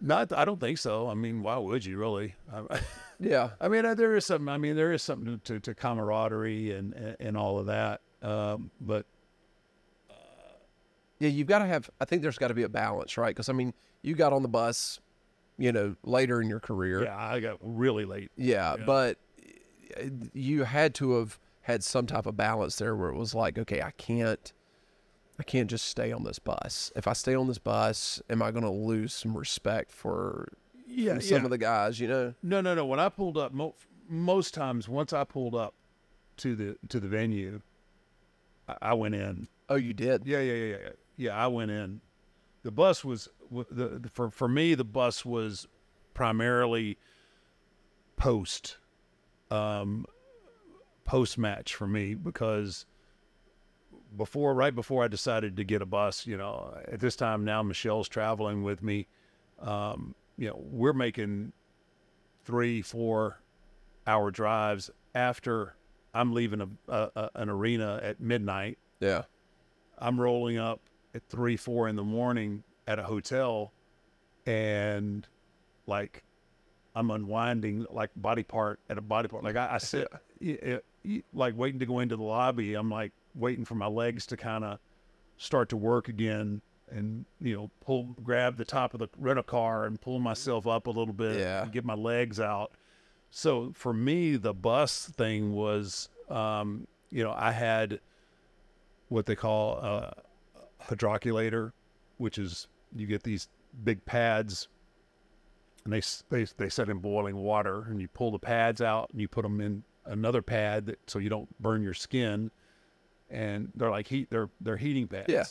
Not, I don't think so. I mean, why would you really? I mean, there is something. I mean, there is something to camaraderie and all of that. But you've got to have. I think there's got to be a balance, right? Because I mean, you got on the bus, you know, later in your career. Yeah, I got really late. But you had to have had some type of balance there, where it was like, okay, I can't just stay on this bus. If I stay on this bus, am I going to lose some respect for some of the guys, you know? No. When I pulled up, most times, once I pulled up to the venue, I went in. Oh, you did? Yeah. Yeah, I went in. The bus was, for me, the bus was primarily post-match for me, because right before I decided to get a bus, you know, at this time now Michelle's traveling with me. You know, we're making 3-4 hour drives after I'm leaving an arena at midnight. Yeah. I'm rolling up at 3-4 in the morning at a hotel, and like I'm unwinding like body part. Like I sit like waiting to go into the lobby. I'm like, waiting for my legs to kind of start to work again, and you know, grab the top of the rental car and pull myself up a little bit, and get my legs out. So for me, the bus thing was, you know, I had what they call a hydroculator, which is you get these big pads and they set in boiling water, and you pull the pads out and you put them in another pad that, so you don't burn your skin. And they're like they're heating pads. Yeah.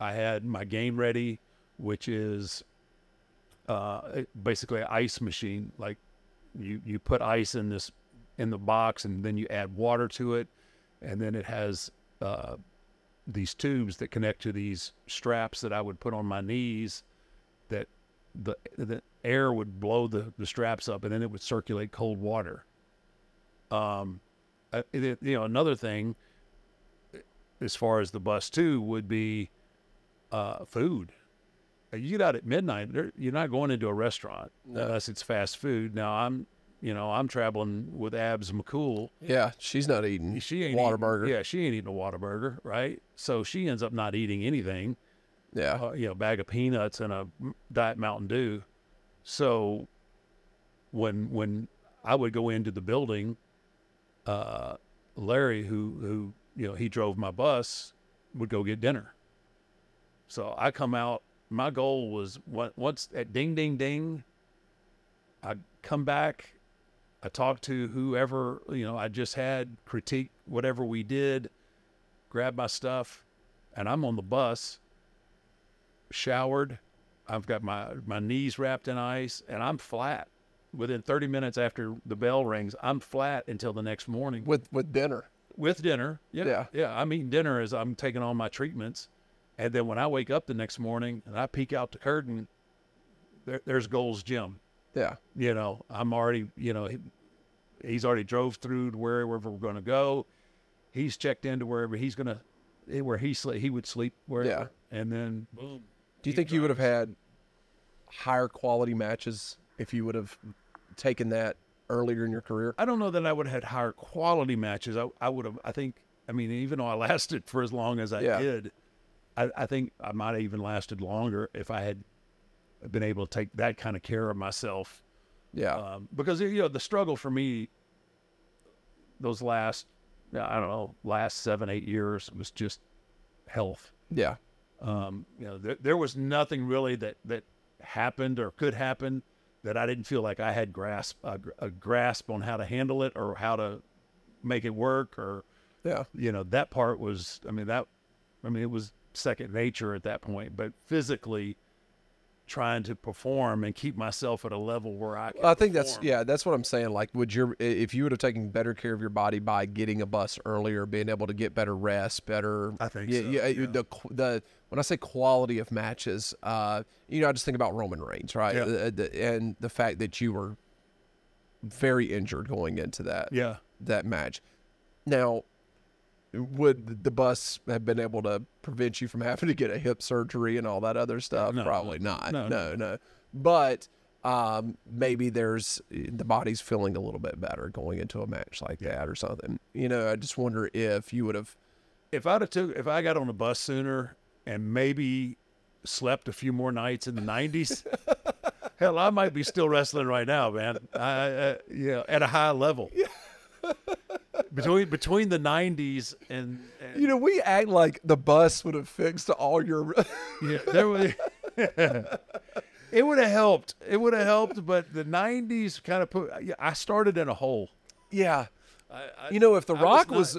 I had my Game Ready, which is basically an ice machine. Like you put ice in this in the box, and then you add water to it, and then it has these tubes that connect to these straps that I would put on my knees, that the air would blow the straps up, and then it would circulate cold water. You know, another thing as far as the bus too would be food. You get out at midnight, you're not going into a restaurant unless it's fast food. Now I'm traveling with Abs McCool. Yeah, she's not eating. She ain't Whataburger. Yeah, she ain't eating a Whataburger, right? So she ends up not eating anything. Yeah, you know, bag of peanuts and a Diet Mountain Dew. So when I would go into the building, Larry, who you know, he drove my bus, would go get dinner. So I come out. My goal was once at ding ding ding, I come back. I talk to whoever, you know, I just had, critique whatever we did, grab my stuff, and I'm on the bus, showered. I've got my knees wrapped in ice, and I'm flat. Within 30 minutes after the bell rings, I'm flat until the next morning. With dinner. With dinner. Yeah. Yeah. Yeah, I'm eating dinner as I'm taking all my treatments. And then when I wake up the next morning and I peek out the curtain, there's Gold's Gym. Yeah. You know, I'm already, you know, he's already drove through to wherever we're going to go. He's checked into wherever he's going to, where he would sleep wherever. Yeah. And then, boom. Do you think you would have had higher quality matches if you would have taken that earlier in your career? I don't know that I would have had higher quality matches. I would have, I think, I mean, even though I lasted for as long as I did, I think I might have even lasted longer if I had been able to take that kind of care of myself. Yeah. Because, you know, the struggle for me, those last, I don't know, last 7, 8 years was just health. Yeah. You know, there was nothing really that happened or could happen that I didn't feel like I had a grasp on how to handle it or how to make it work, or, you know, that part was, I mean, it was second nature at that point. But physically trying to perform and keep myself at a level where I think perform. That's what I'm saying. Like, if you would have taken better care of your body by getting a bus earlier, being able to get better rest, better, I think the when I say quality of matches, you know, I just think about Roman Reigns, right? Yeah. And the fact that you were very injured going into that match. Now, would the bus have been able to prevent you from having to get a hip surgery and all that other stuff? No, probably not. No. But maybe the body's feeling a little bit better going into a match like that or something. You know, I just wonder if you would have. If I got on a bus sooner and maybe slept a few more nights in the 90s, hell, I might be still wrestling right now, man. I at a high level. Yeah. Between the 90s and you know, we act like the bus would have fixed all your it would have helped. It would have helped, but the 90s kind of put. I started in a hole. Yeah, you know, if the Rock was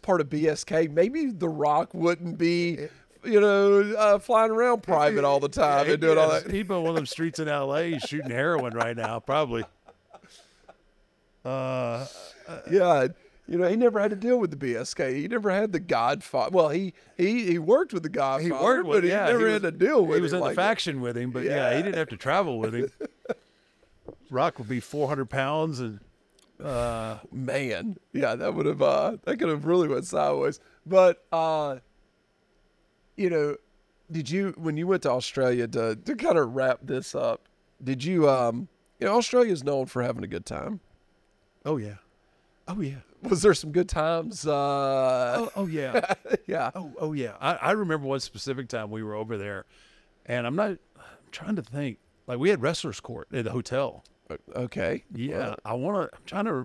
part of BSK, maybe the Rock wouldn't be, you know, flying around private all the time and doing all that. He'd be on one of them streets in LA shooting heroin right now, probably. Yeah, you know, he never had to deal with the BSK. He never had the Godfather. Well, he worked with the Godfather. He worked with, but he never had to deal with. He was in like the faction with him, but he didn't have to travel with him. Rock would be 400 pounds, and man, yeah, that would have that could have really went sideways. But you know, when you went to Australia to kind of wrap this up? Did you you know, Australia is known for having a good time. Oh yeah. Oh yeah. Was there some good times? Oh yeah. Yeah. Oh yeah. I remember one specific time we were over there, and I'm trying to think. Like, we had wrestlers court at the hotel. Okay. Yeah. Right. I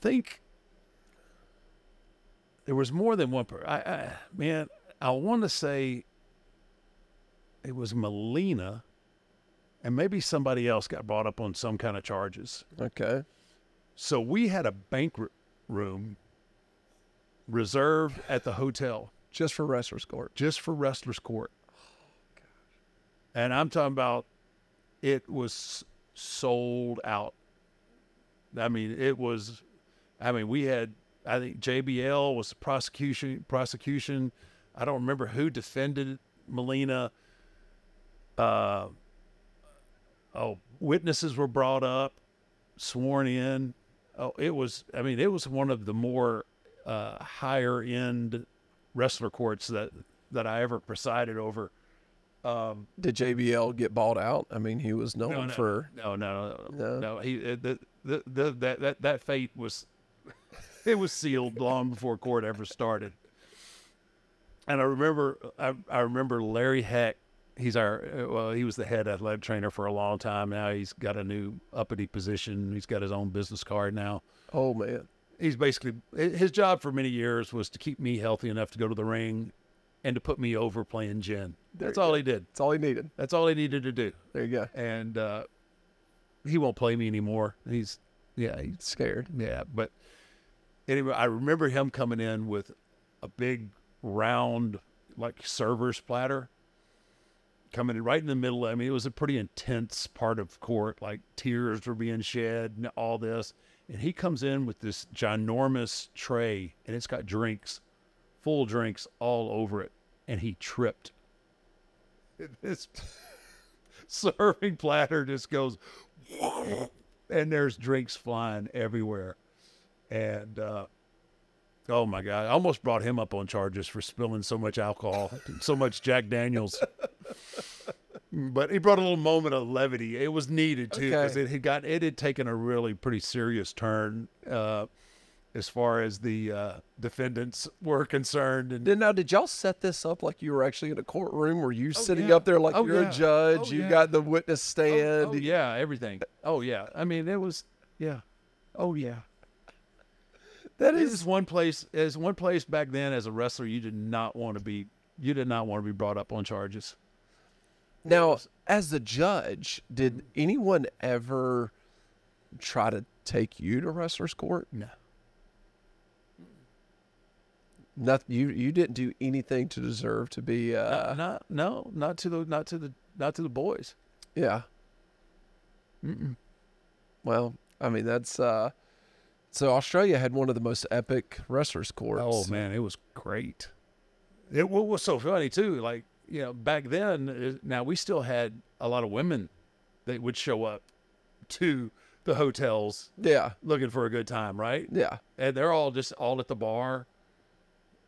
think there was more than one person. I want to say it was Melina and maybe somebody else got brought up on some kind of charges. Okay. So we had a banquet room reserved at the hotel. Just for Wrestler's Court. Just for Wrestler's Court. Oh, gosh. And I'm talking about it was sold out. I mean, it was, I mean, we had, I think JBL was the prosecution. I don't remember who defended Melina. Witnesses were brought up, sworn in. Oh, it was, I mean, it was one of the more higher end wrestler courts that I ever presided over. Did JBL get bought out? I mean, he was known for no. He that fate was it was sealed long before court ever started. And I remember Larry Heck. He's he was the head athletic trainer for a long time. Now he's got a new uppity position. He's got his own business card now. Oh man. He's basically, his job for many years was to keep me healthy enough to go to the ring and to put me over playing gin. That's all he did. That's all he needed. That's all he needed to do. There you go. And he won't play me anymore. He's scared. Yeah. But anyway, I remember him coming in with a big round, like server's platter, coming in right in the middle. I mean, it was a pretty intense part of court, like tears were being shed and all this. And he comes in with this ginormous tray, and it's got drinks, full drinks all over it. And he tripped. This serving platter just goes, and there's drinks flying everywhere. And, oh, my God, I almost brought him up on charges for spilling so much alcohol, so much Jack Daniels. But he brought a little moment of levity. It was needed too, because okay. it had taken a really pretty serious turn as far as the defendants were concerned. And now, did y'all set this up like you were actually in a courtroom? Were you sitting up there like you're a judge? You got the witness stand? Yeah, everything. Oh yeah. I mean, it was Oh yeah. That is one place. As one place back then, as a wrestler, you did not want to be. You did not want to be brought up on charges. Now, as the judge, did anyone ever try to take you to Wrestler's Court? No. Nothing. You didn't do anything to deserve to be. Not to the boys. Yeah. Well, I mean that's. So Australia had one of the most epic Wrestler's Courts. Oh man, it was great. It was so funny too, like. You know, back then, now we still had a lot of women that would show up to the hotels looking for a good time, right? Yeah. And they're all just all at the bar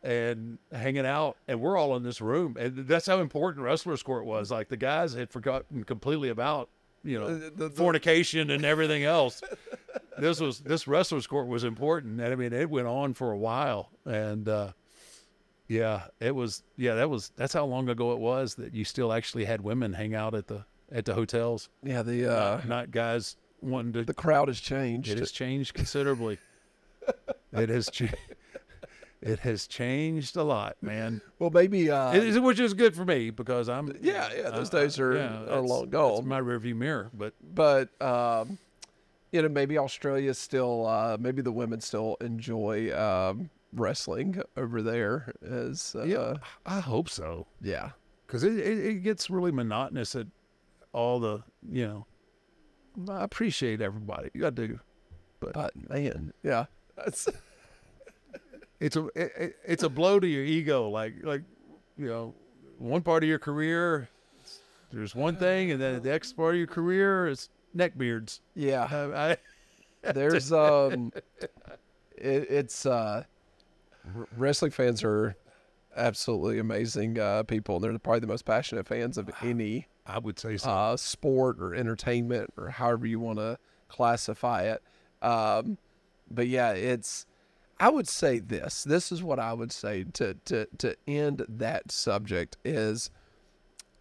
and hanging out, and we're all in this room. And that's how important Wrestler's Court was. Like, the guys had forgotten completely about, you know, fornication and everything else. This Wrestler's Court was important. And, I mean, it went on for a while, and – yeah, it was. Yeah, that's how long ago it was that you still actually had women hang out at the hotels. Yeah, the not guys wanting to. The crowd has changed. It has changed considerably. It has changed a lot, man. Well, maybe which is good for me because I'm. Yeah, those days are long gone. It's my rearview mirror, but you know, maybe Australia still maybe the women still enjoy. Wrestling over there as I hope so, yeah, because it gets really monotonous at all the, you know, I appreciate everybody, I do, but man, yeah, that's it's a blow to your ego, like you know, one part of your career there's one thing, and then the next part of your career is neckbeards. There's wrestling fans are absolutely amazing people. They're probably the most passionate fans of any I would say so. Sport or entertainment or however you want to classify it. But yeah, I would say this. This is what I would say to end that subject is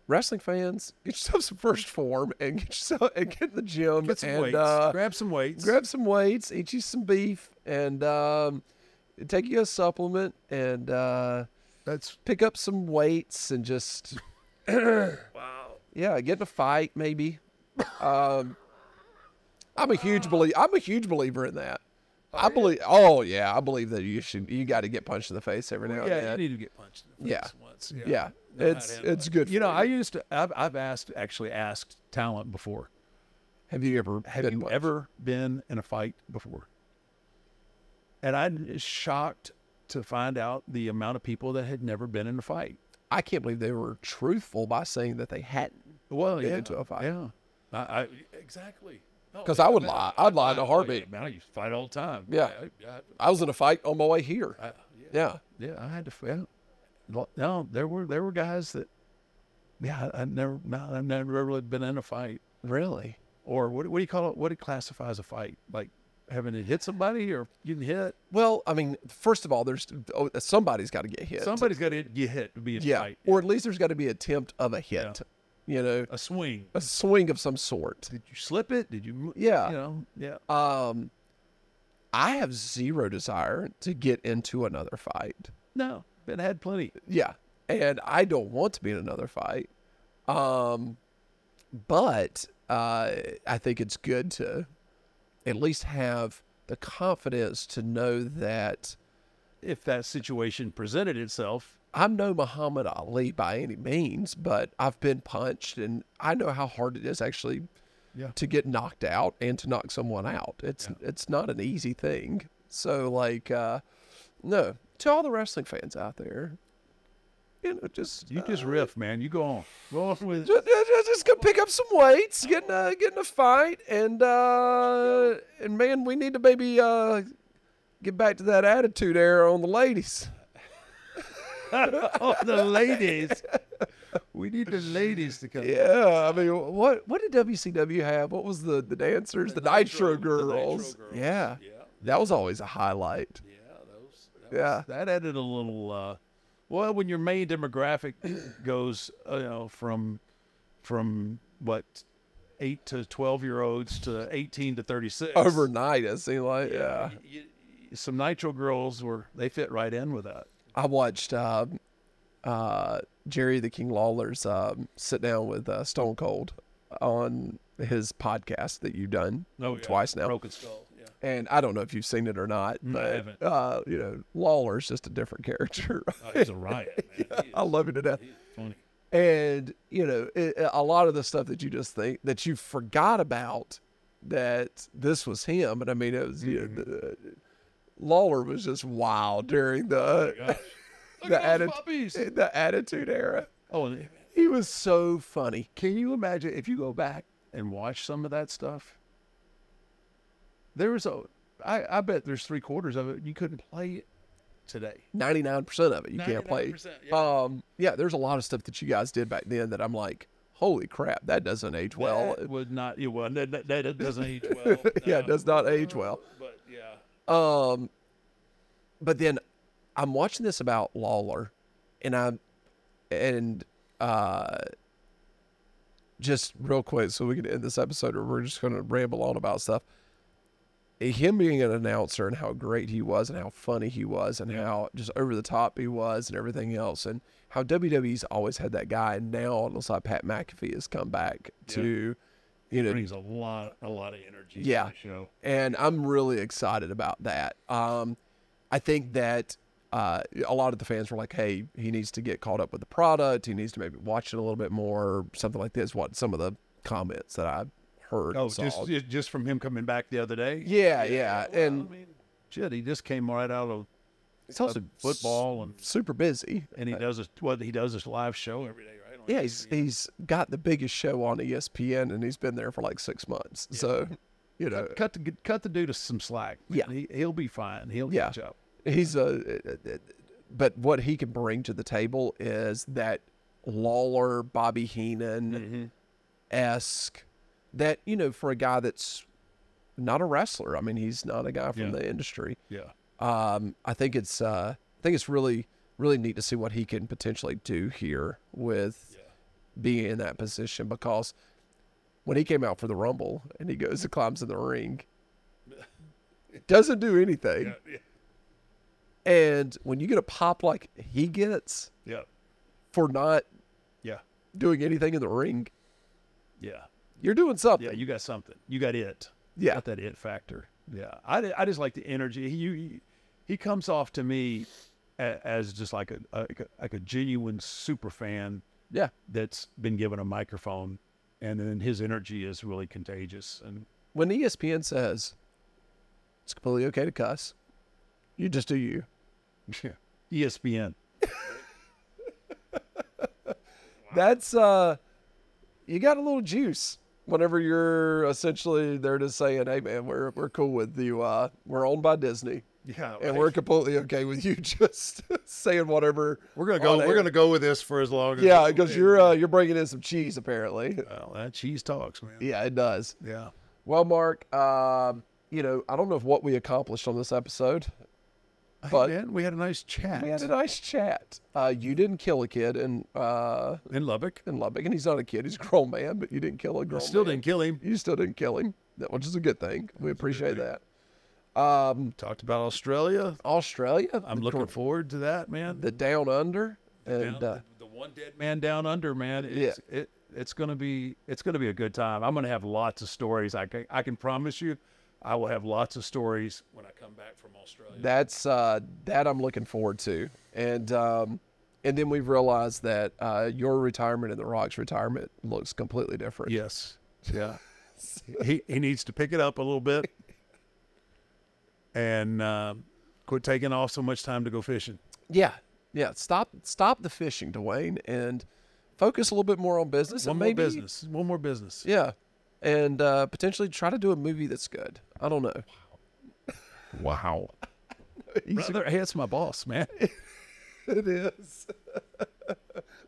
wrestling fans, get yourself some first form and get in the gym. Get some weights. Grab some weights. Grab some weights. Eat you some beef and... take you a supplement and let's pick up some weights and just wow, yeah, get in a fight maybe I'm a huge believer in that. I believe that you got to get punched in the face every now and then. Yeah, you need to get punched in the face once. Yeah. It's good. You know, I used to. I've actually asked talent before. Have you ever been in a fight before? And I'm shocked to find out the amount of people that had never been in a fight. I can't believe they were truthful by saying that they hadn't. Well, been into a fight. Yeah, I exactly. Because I would lie. I'd lie in a heartbeat. Man, I used to fight all the time. Yeah. I was in a fight on my way here. I had to fight. No, there were guys that, I've never really been in a fight. Really? Or what do you call it? What do you classify as a fight? Like having to hit somebody or getting hit? Well, I mean, first of all, somebody's got to get hit. Somebody's got to get hit to be in a fight. Or at least there's got to be an attempt of a hit. Yeah. You know, a swing of some sort. Did you slip it? Did you? Yeah. You know, yeah. I have zero desire to get into another fight. No, been had plenty. Yeah, and I don't want to be in another fight. But I think it's good to at least have the confidence to know that if that situation presented itself. I'm no Muhammad Ali by any means, but I've been punched, and I know how hard it is actually to get knocked out and to knock someone out. It's not an easy thing. So, like, no. To all the wrestling fans out there, you know, just riff, man. You go on. Go on with it. Just go pick up some weights, get in a fight, and man, we need to maybe get back to that attitude era on the ladies. Oh, the ladies. We need the ladies to come. Yeah, I mean, what did WCW have? What was the dancers? The Nitro girls. Yeah. That was always a highlight. Yeah, that added a little. Well, when your main demographic goes, from what, 8 to 12-year-olds to 18 to 36 overnight, it seemed like. Yeah. Some Nitro girls they fit right in with that. I watched Jerry the King Lawler's sit down with Stone Cold on his podcast that you've done twice now. Broken Skull, yeah. And I don't know if you've seen it or not, but I haven't. Lawler's just a different character. Right? He's a riot, man. Yeah, I love him to death. He's funny. And a lot of the stuff that you just think that you forgot about that this was him, and I mean it was Lawler was just wild during the attitude era. Oh, he was so funny. Can you imagine if you go back and watch some of that stuff? There was I bet there's 3/4 of it you couldn't play it today. 99% of it you can't play. Yeah. There's a lot of stuff that you guys did back then that I'm like, holy crap, that doesn't age well. That doesn't age well. No. Yeah, it does not age well. But yeah. But then I'm watching this about Lawler and just real quick so we can end this episode or we're just going to ramble on about stuff. Him being an announcer and how great he was and how funny he was and how just over the top he was and everything else and how WWE's always had that guy. And now it looks like Pat McAfee has come back to... brings a lot of energy to the show. And I'm really excited about that. I think that a lot of the fans were like, hey, he needs to get caught up with the product. He needs to maybe watch it a little bit more or something like this. What some of the comments that I heard. Oh, just from him coming back the other day? Yeah. Well, and I mean, shit, he just came right out of football and super busy. And he does his live show every day, right? Yeah, he's got the biggest show on ESPN, and he's been there for like 6 months. Yeah. So, cut the dude some slack. Yeah, he'll be fine. He'll catch up. But what he can bring to the table is that Lawler, Bobby Heenan esque. That for a guy that's not a wrestler. I mean, he's not a guy from the industry. Yeah. I think it's really, really neat to see what he can potentially do here with being in that position, because when he came out for the Rumble and he goes and climbs in the ring, doesn't do anything. Yeah. And when you get a pop like he gets for not doing anything in the ring, You're doing something. Yeah, you got something. You got it. Yeah. You got that it factor. Yeah. I just like the energy. He comes off to me as just like a genuine super fan. Yeah. That's been given a microphone. And then his energy is really contagious. And when ESPN says it's completely okay to cuss, you just do you. Yeah. ESPN. That's you got a little juice whenever you're essentially there to saying, hey man, we're cool with you. We're owned by Disney. Yeah, right. And we're completely okay with you just saying whatever. We're gonna go with this for as long as. Yeah, because you're bringing in some cheese apparently. Well, that cheese talks, man. Yeah, it does. Yeah. Well, Mark, you know, I don't know what we accomplished on this episode. But hey man, we had a nice chat. We had a nice chat. You didn't kill a kid in Lubbock. In Lubbock, and he's not a kid; he's a grown man. But you didn't kill a grown. You still didn't kill him. You still didn't kill him, which is a good thing. We appreciate that. Talked about Australia. I'm looking forward to that, man. The down under and the one dead man down under, man. It's, yeah, it's gonna be a good time. I'm gonna have lots of stories. I can promise you. I will have lots of stories when I come back from Australia. That's that I'm looking forward to. And then we've realized that your retirement and The Rock's retirement looks completely different. Yes. Yeah. he needs to pick it up a little bit and quit taking off so much time to go fishing. Yeah. Yeah. Stop the fishing, Dwayne, and focus a little bit more on business. One more business. Yeah. And potentially try to do a movie that's good. I don't know. Wow. Brother, hey, it's my boss, man. It is.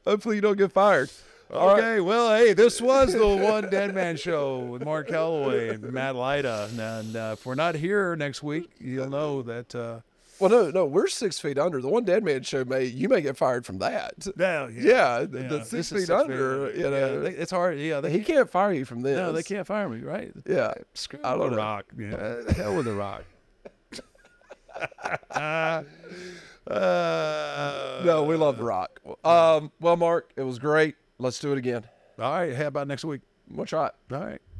Hopefully you don't get fired. Okay, right. Well, hey, this was the One Dead Man Show with Mark Calaway and Matt Lyda. And if we're not here next week, you'll know that... Well, no, we're 6 feet under. The One Dead Man Show you may get fired from that. No, yeah, the 6 feet under. You know, yeah, it's hard. Yeah, he can't fire you from this. No, they can't fire me, right? Yeah, screw The Rock. Yeah, hell with The Rock. No, we love The Rock. Well, Mark, it was great. Let's do it again. All right, how about next week? We'll try it. All right.